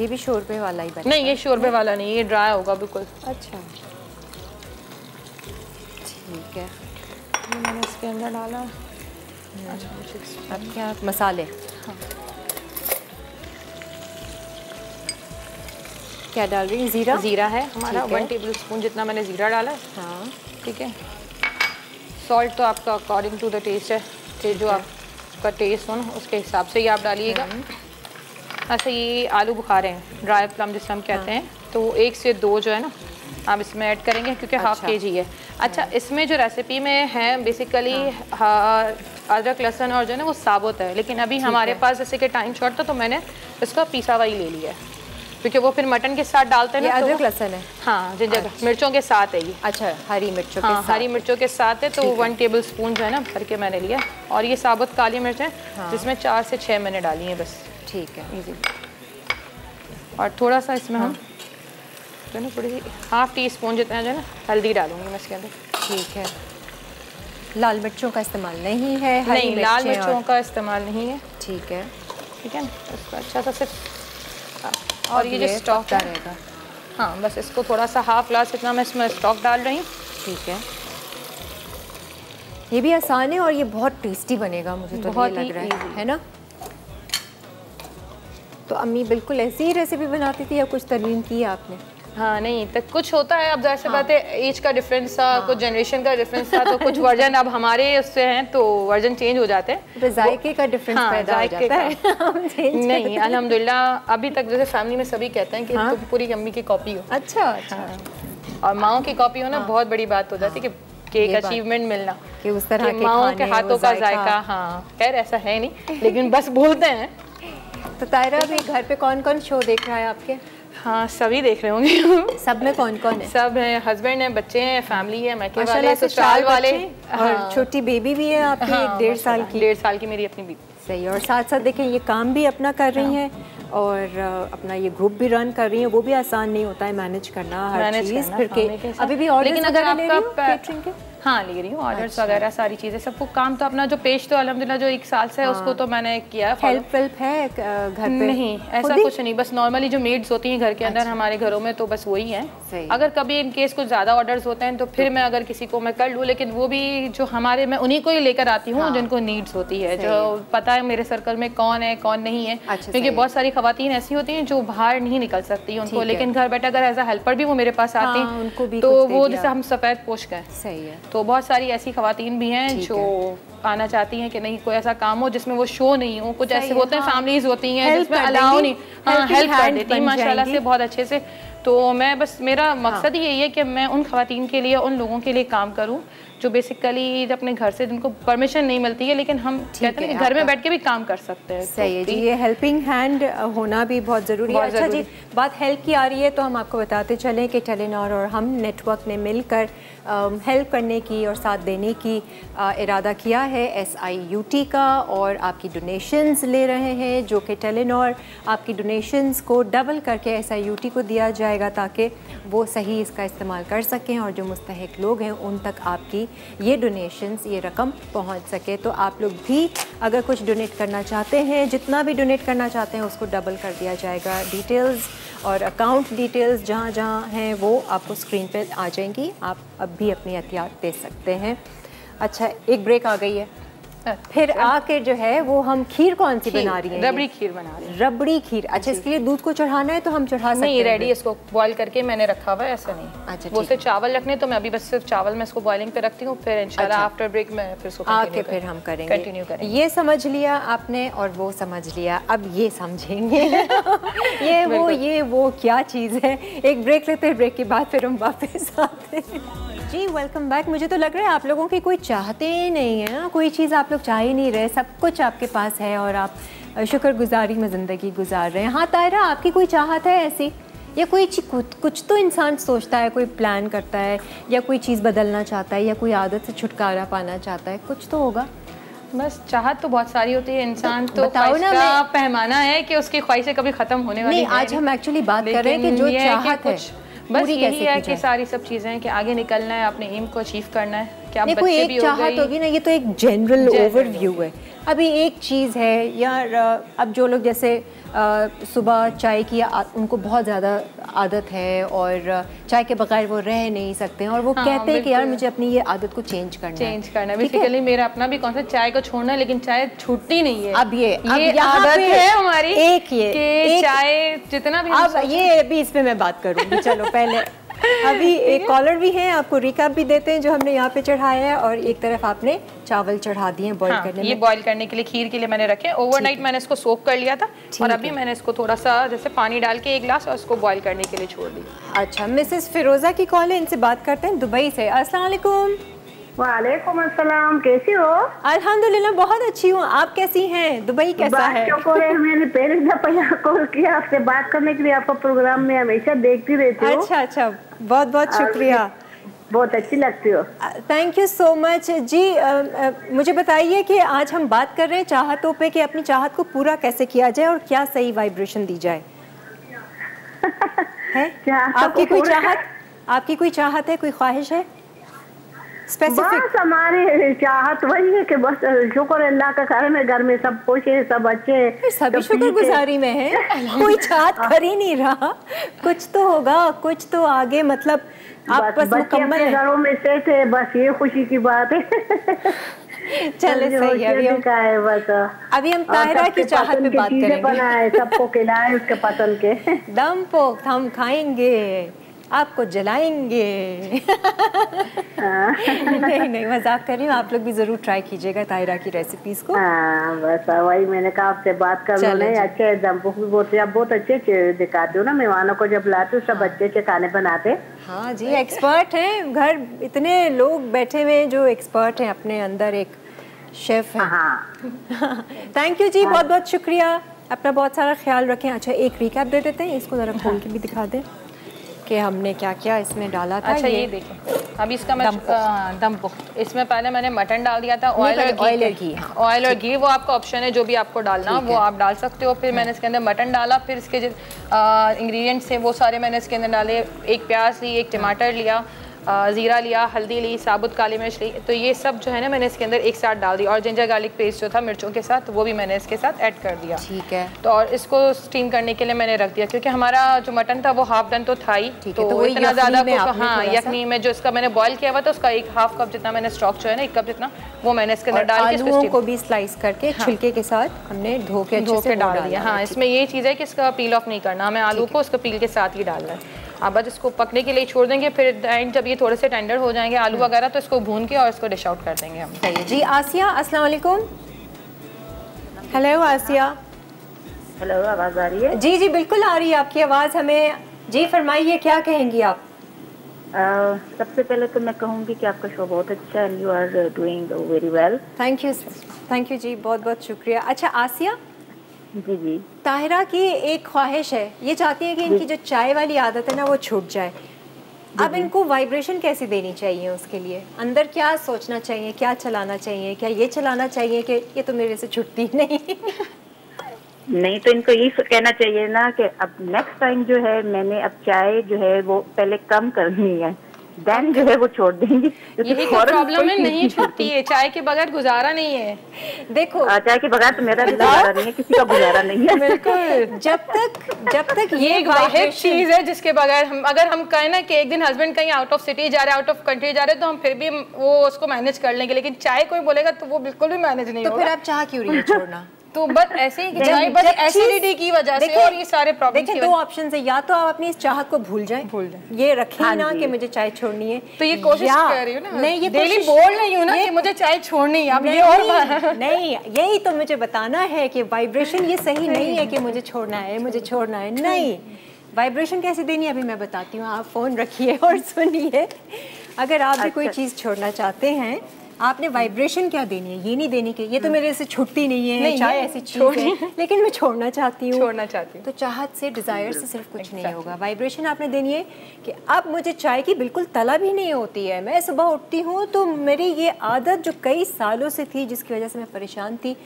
ये भी शोरबे वाला ही बना? नहीं ये शोरबे वाला नहीं, ये ड्राई होगा बिल्कुल। अच्छा ठीक है, ये मैंने इसके अंदर डाला। अच्छा अब क्या मसाले, क्या डाल रही है? ज़ीरा, ज़ीरा है हमारा 1 टेबल स्पून जितना मैंने ज़ीरा डाला है। हाँ ठीक है। सॉल्ट तो आपका अकॉर्डिंग टू द टेस्ट है, कि जो आपका टेस्ट हो ना उसके हिसाब से ही आप डालिएगा। अच्छा ये आलू बुखारे हैं, ड्राई प्लम जिसे हम कहते हैं, तो 1 से 2 जो है ना आप इसमें ऐड करेंगे, क्योंकि ½ kg है। अच्छा इसमें जो रेसिपी में है बेसिकली अदरक लहसुन और जो है ना वो साबुत है, लेकिन अभी हमारे पास जैसे कि टाइम शॉर्ट था तो मैंने इसका पीसा हुआ ही ले लिया है, क्योंकि वो फिर मटन के साथ डालते हैं ना। अदरक लहसुन है? हाँ जिंजर। अच्छा। मिर्चों के साथ है ये? अच्छा हरी मिर्चों। हाँ हरी मिर्चों के साथ है, तो 1 टेबल स्पून जो है ना भर के मैंने लिया। और ये साबुत काली मिर्च है। हाँ। जिसमें 4 से 6 मैंने डाली हैं बस। ठीक है इजी। और थोड़ा सा इसमें हम जो है ना थोड़ी सी ½ टी स्पून जितना जो है ना हल्दी डालूंगी मैं इसके अंदर। ठीक है। लाल मिर्चों का इस्तेमाल नहीं है? नहीं लाल मिर्चों का इस्तेमाल नहीं है। ठीक है ठीक है। उसका अच्छा सा सिर्फ और ये जो स्टॉक रहेगा, हाँ बस इसको थोड़ा सा ½ ग्लास इतना मैं इसमें स्टॉक डाल रही हूँ। ठीक है। ये भी आसान है और ये बहुत टेस्टी बनेगा, मुझे तो बहुत लग रहा है ना। तो अम्मी बिल्कुल ऐसी ही रेसिपी बनाती थी या कुछ तरमीम की है आपने? हाँ नहीं तो कुछ होता है, अब जाहिर सी बात है एज का डिफरेंस था, कुछ जनरेशन का डिफरेंस था, तो कुछ वर्जन अब हमारे उससे हैं तो वर्जन चेंज हो जाते हैं, तो जायके का डिफरेंस पैदा हो जाता है। नहीं अल्हम्दुलिल्लाह अभी तक जैसे फैमिली में सभी कहते हैं कि तुम पूरी अम्मी की कॉपी हो। अच्छा और माओ की कॉपी हो ना, बहुत बड़ी बात हो जाती है कि एक अचीवमेंट मिलना कि उस तरह माओ के हाथों का जायका। हाँ खैर ऐसा है नहीं, लेकिन बस बोलते हैं। तो तायरा अभी घर पे कौन कौन शो देख रहा है आपके? हाँ सभी देख रहे होंगे। सब में कौन कौन है? सब हैं, हस्बैंड हैं, बच्चे हैं, फैमिली है, मैके वाले, ससुराल वाले, और छोटी बेबी भी है आपकी। हाँ, 1.5 साल की। 1.5 साल की मेरी अपनी बेबी। सही। और साथ साथ देखें ये काम भी अपना कर रही हैं और अपना ये ग्रुप भी रन कर रही हैं, वो भी आसान नहीं होता है मैनेज करना हर चीज़ करके। अभी भी और लेकिन अगर आपका हाँ ले रही हूँ ऑर्डर्स वगैरह सारी चीज़ें, सबको काम तो अपना जो पेश तो अल्हम्दुलिल्लाह जो 1 साल से है उसको तो मैंने किया है। हेल्प वेल्प है घर पे? नहीं ऐसा कुछ नहीं, बस नॉर्मली जो मेड्स होती हैं घर के अंदर हमारे घरों में तो बस वही है। अगर कभी इनकेस कुछ ज़्यादा ऑर्डर्स होते हैं तो फिर मैं अगर किसी को मैं कर लूँ, लेकिन वो भी जो हमारे मैं उन्हीं को ही लेकर आती हूँ जिनको नीड्स होती है, जो पता है मेरे सर्कल में कौन है कौन नहीं है, क्योंकि बहुत सारी ख़वातीन ऐसी होती हैं जो बाहर नहीं निकल सकती उनको, लेकिन घर बैठे अगर एज अ हेल्पर भी वो मेरे पास आती हैं तो वो जैसे हम सफ़ेद पोश का है। सही है। तो बहुत सारी ऐसी खवातीन भी हैं जो आना चाहती हैं कि नहीं कोई ऐसा काम हो जिसमें वो शो नहीं हो, कुछ ऐसे होते हैं फैमिलीज होती हैं जिसमें अलाउ नहीं। हाँ हेल्प कर देती हैं माशाल्लाह से बहुत अच्छे से। तो मैं बस मेरा मकसद यही है कि मैं उन खवातीन के लिए उन लोगों के लिए काम करूं जो बेसिकली अपने घर से जिनको परमिशन नहीं मिलती है, लेकिन हम कहते हैं घर में बैठ के भी काम कर सकते हैं। सही है जी, ये हेल्पिंग हैंड होना भी बहुत ज़रूरी है। अच्छा जी बात हेल्प की आ रही है तो हम आपको बताते चलें कि टेलीनॉर और हम नेटवर्क ने मिलकर हेल्प करने की और साथ देने की इरादा किया है SIUT का, और आपकी डोनेशंस ले रहे हैं जो कि टेलीनॉर आपकी डोनेशंस को डबल करके SIUT को दिया जाएगा ताकि वो सही इसका इस्तेमाल कर सकें और जो मुस्तहक लोग हैं उन तक आपकी ये डोनेशंस ये रकम पहुंच सके। तो आप लोग भी अगर कुछ डोनेट करना चाहते हैं, जितना भी डोनेट करना चाहते हैं उसको डबल कर दिया जाएगा। डिटेल्स और अकाउंट डिटेल्स जहाँ जहाँ हैं वो आपको स्क्रीन पे आ जाएंगी, आप अब भी अपनी एहतियात दे सकते हैं। अच्छा एक ब्रेक आ गई है, फिर आके जो है वो हम खीर कौन सी बना रही हैं? रबड़ी खीर बना रही हैं। रबड़ी खीर, अच्छा इसके लिए दूध को चढ़ाना है तो हम चढ़ा सकते हैं? नहीं, रेडी इसको बॉईल करके मैंने रखा हुआ है, ऐसा नहीं। अच्छा, वो सिर्फ चावल रखने, तो मैं अभी बस सिर्फ चावल में इसको बॉइलिंग पे रखती हूँ, फिर इंशाल्लाह आफ्टर ब्रेक में फिर आके फिर हम करेंगे कंटिन्यू करेंगे। ये समझ लिया आपने और वो समझ लिया, अब ये समझेंगे ये वो क्या चीज़ है। एक ब्रेक लेते हैं, ब्रेक के बाद फिर हम वापस आते हैं। जी वेलकम बैक। मुझे तो लग रहा है आप लोगों की कोई चाहते ही नहीं है ना, कोई चीज़ आप लोग चाह ही नहीं रहे, सब कुछ आपके पास है और आप शुक्रगुजारी में ज़िंदगी गुजार रहे हैं। हाँ ताहिरा, आपकी कोई चाहत है ऐसी, या कोई कुछ तो इंसान सोचता है, कोई प्लान करता है, या कोई चीज़ बदलना चाहता है, या कोई आदत से छुटकारा पाना चाहता है, कुछ तो होगा। बस चाहत तो बहुत सारी होती है, इंसान तो बताओ ना क्या पैमाना है कि उसकी ख्वाहिशें कभी ख़त्म होने वाली नहीं। आज हम एक्चुअली बात कर रहे हैं कि जो चाहत है, बस यही है कि सारी सब चीजें हैं कि आगे निकलना है, अपने एम को अचीव करना है। क्या नहीं, कोई एक चाहत होगी ना, ये तो एक जनरल ओवरव्यू है। अभी एक चीज़ है यार, अब जो लोग जैसे सुबह चाय की उनको बहुत ज़्यादा आदत है और चाय के बगैर वो रह नहीं सकते हैं, और वो कहते हैं कि यार मुझे अपनी ये आदत को चेंज करना है। बेसिकली मेरा अपना भी कॉन्सेप्ट चाय को छोड़ना, लेकिन चाय छूटती नहीं है। अब ये आदत है हमारी एक, ये चाय जितना भी, अब ये अभी इस पर मैं बात करूँगी। चलो पहले अभी एक कॉलर भी है, आपको रिकैप भी देते हैं जो हमने यहाँ पे चढ़ाया है, और एक तरफ आपने चावल चढ़ा दिए हैं बॉईल करने में। ये बॉईल करने के लिए, खीर के लिए मैंने रखे। ओवरनाइट मैंने इसको सोक कर लिया था, और अभी मैंने इसको थोड़ा सा जैसे पानी डाल के एक गिलास, और इसको बॉईल करने के लिए छोड़ दिया। अच्छा, मिसेस फिरोजा की कॉल है, इनसे बात करते हैं दुबई से। अस्सलाम वालेकुम। वालेकुम अस्सलाम, कैसी हो? अल्हम्दुलिल्लाह बहुत अच्छी हूँ, आप कैसी हैं? दुबई कैसा है? मैंने पहले दफा कॉल किया आपसे बात करने के लिए, आपका प्रोग्राम में हमेशा देखती रहती हूँ। अच्छा अच्छा, बहुत बहुत शुक्रिया, बहुत अच्छी लगती हो। थैंक यू सो मच जी। मुझे बताइए कि आज हम बात कर रहे हैं चाहतों पे, कि अपनी चाहत को पूरा कैसे किया जाए और क्या सही वाइब्रेशन दी जाए। आपकी कोई चाहत है, कोई ख्वाहिश है स्पेसिफिक? बस हमारी चाहत वही है कि बस शुक्र अल्लाह का कारण है, घर में सब खुश है, सब अच्छे हैं, सब शुक्रगुजारी में है। कोई चाहत कर ही नहीं रहा, कुछ तो होगा, कुछ तो आगे, मतलब आप बस मुकम्मल घरों में सेट है, बस ये खुशी की बात है। चले सही है, अभी हम ताहिरा की चाहत पे बात करेंगे, सबको खिलाएं उसके पसंद के। दमपुख्त हम खाएंगे, आपको जलाएंगे। नहीं मजाक कर रही हूँ, आप लोग भी जरूर ट्राई कीजिएगा ताहिरा की रेसिपीज़ को। बस वही मैंने कहा आपसे बात कर लो। नहीं अच्छे दमपुख्त भी बोलते, आप बहुत अच्छे दिखाते हो ना, मेहमानों को जब लाते हो सब अच्छे अच्छे खाने बनाते। हाँ जी, एक्सपर्ट हैं, घर इतने लोग बैठे हुए हैं जो एक्सपर्ट हैं, अपने अंदर एक शेफ है। हाँ थैंक यू जी, बहुत बहुत शुक्रिया, अपना बहुत सारा ख्याल रखें। अच्छा एक रिकैप दे देते हैं, इसको ज़रा खोल के भी दिखा दें कि हमने क्या क्या इसमें डाला था। अच्छा ये देखिए, अभी इसका मैं दमपुख्त, इसमें पहले मैंने मटन डाल दिया था, ऑयल और घी वो आपका ऑप्शन है, जो भी आपको डालना वो आप डाल सकते हो। फिर मैंने इसके अंदर मटन डाला, फिर इसके जो इंग्रेडिएंट्स हैं वो सारे मैंने इसके अंदर डाले। एक प्याज ली, एक टमाटर लिया, ज़ीरा लिया, हल्दी ली, साबुत काली मिर्च ली, तो ये सब जो है ना मैंने इसके अंदर एक साथ डाल दिया। और जिंजर गार्लिक पेस्ट जो था मिर्चों के साथ, वो भी मैंने इसके साथ ऐड कर दिया। ठीक है, तो और इसको स्टीम करने के लिए मैंने रख दिया, क्योंकि हमारा जो मटन था वो हाफ डन तो था ही, तो इतना ज़्यादा यखनी में जो इसका मैंने बॉयल किया हुआ था, उसका एक हाफ कप जितना मैंने स्टॉक जो है ना, एक कप जितना, वो मैंने इसके अंदर डाल के इसको भी स्लाइस करके छिलके के साथ हमने धो के डाल दिया। हाँ, इसमें ये चीज़ है कि इसका पील ऑफ नहीं करना हमें, आलू को उसका पील के साथ ही डालना है। आप बस इसको पकने के लिए छोड़ देंगे, फिर एंड जब ये थोड़े से टेंडर हो जाएंगे आलू वगैरह, तो इसको भून के और इसको डिश आउट कर देंगे हम। सही है जी। आसिया, अस्सलाम वालेकुम। हेलो आसिया। हेलो, आवाज़ आ रही है? जी जी बिल्कुल आ रही है आपकी आवाज़ हमें। जी फरमाइए, क्या कहेंगी आप? सबसे पहले तो मैं कहूँगी कि आपका शो बहुत अच्छा है, you are doing very well. Thank you, thank you जी, बहुत बहुत शुक्रिया। अच्छा आसिया जी, जी ताहिरा की एक ख्वाहिश है, ये चाहती है कि इनकी जो चाय वाली आदत है ना वो छूट जाए। अब इनको वाइब्रेशन कैसे देनी चाहिए, उसके लिए अंदर क्या सोचना चाहिए, क्या चलाना चाहिए? क्या ये चलाना चाहिए कि ये तो मेरे से छूटती नहीं? नहीं, तो इनको ये कहना चाहिए ना कि अब नेक्स्ट टाइम जो है मैंने अब चाय जो है वो पहले कम करनी है, देन जो है वो छोड़ देंगी। यही प्रॉब्लम है, नहीं छूटती है, चाय के बगैर गुजारा नहीं है। देखो चाय के बगैर तो मेरा गुजारा नहीं है, किसी का गुजारा नहीं है। बिल्कुल, जब तक ये एक वाहिद चीज है जिसके बगैर हम, अगर हम कहें ना कि एक दिन हस्बैंड कहीं आउट ऑफ सिटी जा रहे हैं, आउट ऑफ कंट्री जा रहे हैं, तो हम फिर भी वो उसको मैनेज कर लेंगे, लेकिन चाय कोई बोलेगा तो वो बिल्कुल भी मैनेज नहीं होगा। तो फिर आप चाह क्यों रही है छोड़ना? तो बस ऐसे ही चाय, बस एसिडिटी की वजह से और ये सारे प्रॉब्लम। देखिए दो ऑप्शन है, या तो आप अपनी इस चाहत को भूल जाएं, ये रखें ना कि मुझे चाय छोड़नी है, तो ये कोशिश कर रही हूं ना, नहीं ये डेली बोल रही हूं ना कि मुझे चाय छोड़नी है, आप ये और नहीं, यही तो मुझे बताना है कि वाइब्रेशन ये सही नहीं है कि मुझे छोड़ना है। नहीं, वाइब्रेशन कैसे देनी है अभी मैं बताती हूँ। आप फोन रखिए और सुनिए। अगर आप भी कोई चीज़ छोड़ना चाहते हैं, आपने वाइब्रेशन क्या देनी है, ये नहीं देनी कि ये तो मेरे से छूटती नहीं है, नहीं, चाय ऐसी चीज है लेकिन मैं छोड़ना चाहती हूँ। तो चाहत से, डिजायर से सिर्फ कुछ नहीं होगा। वाइब्रेशन आपने देनी है कि अब मुझे चाय की बिल्कुल तलब ही नहीं होती है। मैं सुबह उठती हूँ तो मेरी ये आदत जो कई सालों से थी, जिसकी वजह से मैं परेशान थी,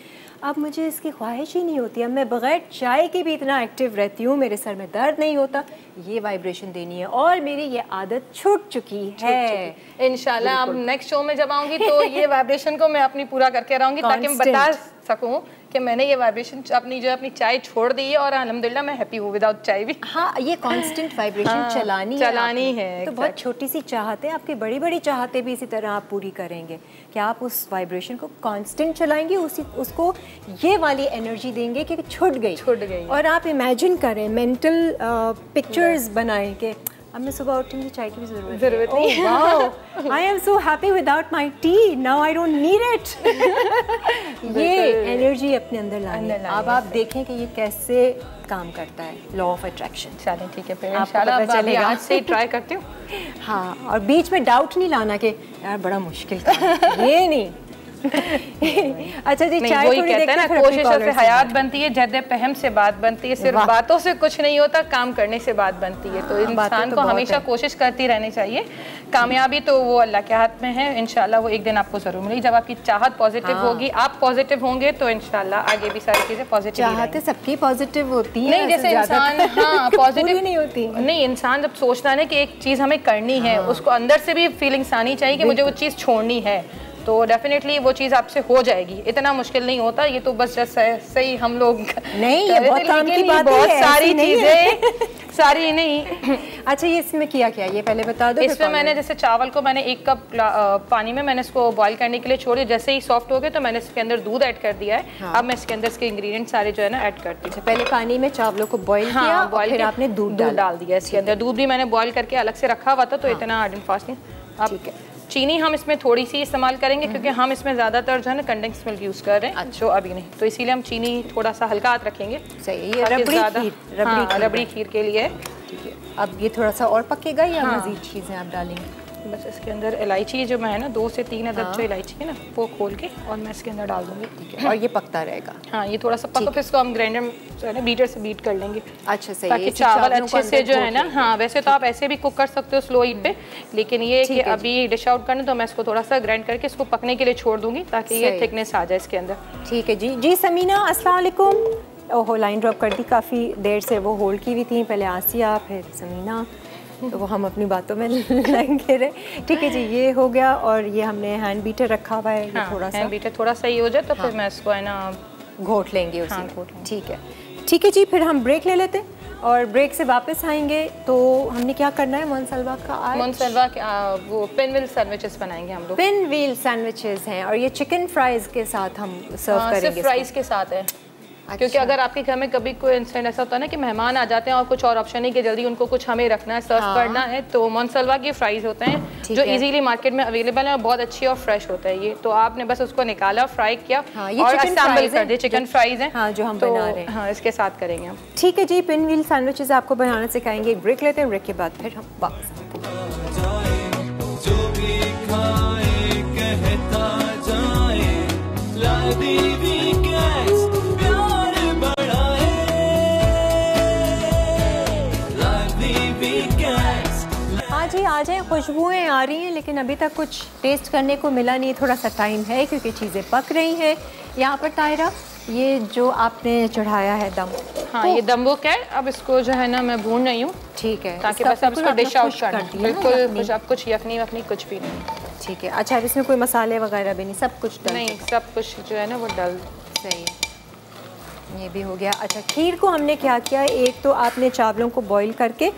अब मुझे इसकी ख्वाहिश ही नहीं होती, अब मैं बग़ैर चाय के भी इतना एक्टिव रहती हूँ, मेरे सर में दर्द नहीं होता। ये वाइब्रेशन देनी है और मेरी ये आदत छूट चुकी है। इंशाल्लाह अब नेक्स्ट शो में जब आऊँगी तो ये वाइब्रेशन को मैं अपनी पूरा करके रहूँगी, ताकि मैं बता सकूँ कि मैंने ये वाइब्रेशन अपनी चाय छोड़ दी है और अल्हम्दुलिल्लाह मैं हैप्पी हूँ विदाउट चाय भी। हाँ, ये कांस्टेंट वाइब्रेशन चलानी है। तो बहुत छोटी सी चाहते हैं, आपकी बड़ी बड़ी चाहते भी इसी तरह आप पूरी करेंगे कि आप उस वाइब्रेशन को कांस्टेंट चलाएंगे, उसको ये वाली एनर्जी देंगे कि छूट गई। और आप इमेजिन करें, मेंटल पिक्चर्स बनाएं कि अब मैं सुबह उठूंगी, चाय की भी ज़रूरत नहीं। Wow, I am so happy without my tea, now I don't need it. ये एनर्जी अपने अंदर लानी है। अब आप देखें कि ये कैसे काम करता है, लॉ ऑफ अट्रैक्शन। चलें, ठीक है, फिर इंशाल्लाह चलेगा, आज से ही ट्राई करती हूँ। हाँ, और बीच में डाउट नहीं लाना कि यार बड़ा मुश्किल है, ये नहीं। अच्छा जी, चाय वही कहते हैं ना, कोशिश से हयात बनती है, जद्दे पहम से बात बनती है। सिर्फ बातों से कुछ नहीं होता, काम करने से बात बनती है। तो इंसान को हमेशा कोशिश करती रहनी चाहिए। कामयाबी तो वो अल्लाह के हाथ में है, इंशाल्लाह वो एक दिन आपको जरूर मिलेगी। जब आपकी चाहत पॉजिटिव होगी, आप पॉजिटिव होंगे, तो इंशाल्लाह आगे भी सारी चीजें पॉजिटिव। चाहते सबकी पॉजिटिव होती है, नहीं जैसे इंसान, हाँ पॉजिटिव नहीं होती, नहीं इंसान जब सोचता है कि एक चीज हमें करनी है, उसको अंदर से भी फीलिंग्स आनी चाहिए कि मुझे वो चीज़ छोड़नी है, तो डेफिनेटली वो चीज़ आपसे हो जाएगी। इतना मुश्किल नहीं होता, ये तो बस सही हम लोग नहीं, ये बहुत काम की बात है, बहुत सारी चीज़ें सारी नहीं। अच्छा, ये इसमें किया क्या, ये पहले बता दो। इसमें मैंने जैसे चावल को मैंने 1 कप पानी में मैंने इसको बॉईल करने के लिए छोड़ दिया। जैसे ही सॉफ्ट हो गए तो मैंने इसके अंदर दूध ऐड कर दिया है। हाँ। अब मैं इसके अंदर इसके इंग्रेडिएंट सारे जो है ना ऐड करती हूँ। पहले पानी में चावलों को बॉईल किया, फिर आपने दूध डाल दिया इसके अंदर। दूध भी मैंने बॉईल करके अलग से रखा हुआ था, तो इतना हार्ड एंड फास्ट नहीं। ठीक है, चीनी हम इसमें थोड़ी सी इस्तेमाल करेंगे क्योंकि हम इसमें ज़्यादातर जो है ना कंडेंस मिल्क यूज़ कर रहे हैं। अच्छा, अभी नहीं, तो इसीलिए हम चीनी थोड़ा सा हल्का हाथ रखेंगे। सही है, रबड़ी खीर के लिए। ठीक है, अब ये थोड़ा सा और पकेगा या मज़ीद चीज़ें आप डालेंगे? बस इसके अंदर इलायची जो मैं है ना 2 से 3 अदद जो इलायची है ना वो खोल के और मैं इसके अंदर डाल दूँगी। ठीक है, और ये पकता रहेगा। हाँ, ये थोड़ा सा पका, फिर इसको हम ग्राइंडर जो है ना बीटर से बीट कर लेंगे। अच्छा, सही, ताकि चावल अच्छे से जो है ना, हाँ वैसे तो आप ऐसे भी कुक कर सकते हो स्लो हीट पे, लेकिन ये कि अभी डिश आउट करना, तो मैं इसको थोड़ा सा ग्राइंड करके इसको पकने के लिए छोड़ दूंगी ताकि ये थिकनेस आ जाए इसके अंदर। ठीक है जी। जी समीना, अस्सलाम वालेकुम। ओहो, लाइन ड्रॉप कर दी, काफ़ी देर से वो होल्ड की हुई थी, पहले आसिया फिर समीना, तो वो हम अपनी बातों में लगे रहे। ठीक है जी, ये हो गया। और ये हमने हैंड बीटर रखा हुआ है, थोड़ा सा हैंड बीटर थोड़ा सा ये हो जाए तो फिर मैं इसको है ना घोट लेंगे उसको। ठीक है जी, फिर हम ब्रेक ले लेते हैं और ब्रेक से वापस आएंगे तो हमने क्या करना है मोनसलवा का आज? मोनसलवा के वो पिनव्हील सैंडविचेस बनाएंगे हम लोग। पिनव्हील सैंडविचेस हैं और ये चिकन फ्राइज़ के साथ हम सर्व करेंगे। सिर्फ फ्राइज़ के साथ है। अच्छा। क्योंकि अगर आपके घर में कभी कोई इंसिडेंट ऐसा होता है ना कि मेहमान आ जाते हैं और कुछ और ऑप्शन नहीं कि जल्दी उनको कुछ हमें रखना है, सर्व करना है, तो मोनसलवा के फ्राइज़ होते हैं जो इजीली मार्केट में अवेलेबल है और बहुत अच्छी और फ्रेश होता है ये। तो आपने बस उसको निकाला, फ्राई किया और असेंबल कर दिया। चिकन फ्राइज़ हैं जो हम बना रहे हैं। हाँ, इसके साथ करेंगे हम। ठीक है जी, पिनव्हील सैंडविचेस आपको बनाना सिखाएंगे। एक ब्रेक लेते हैं, ब्रेक के बाद फिर हम वापस। आ जाए, खुशबुएं आ रही हैं लेकिन अभी तक कुछ टेस्ट करने को मिला नहीं, थोड़ा सा टाइम है क्योंकि चीज़ें पक रही हैं। यहाँ पर ताहिरा ये जो आपने चढ़ाया है दम, हाँ तो ये दम्बुक है। अब इसको जो है ना मैं भून रही हूँ, ठीक है, ताकि बस आप इसको डिश आउट कर दीजिए। बिल्कुल आप कुछ यखनी वखनी कुछ भी नहीं, ठीक है। अच्छा इसमें कोई मसाले वगैरह भी नहीं, सब कुछ डल, नहीं सब कुछ जो है ना वो डल, सही है, ये भी हो गया। अच्छा खीर को हमने क्या किया, एक तो आपने चावलों को बॉईल करके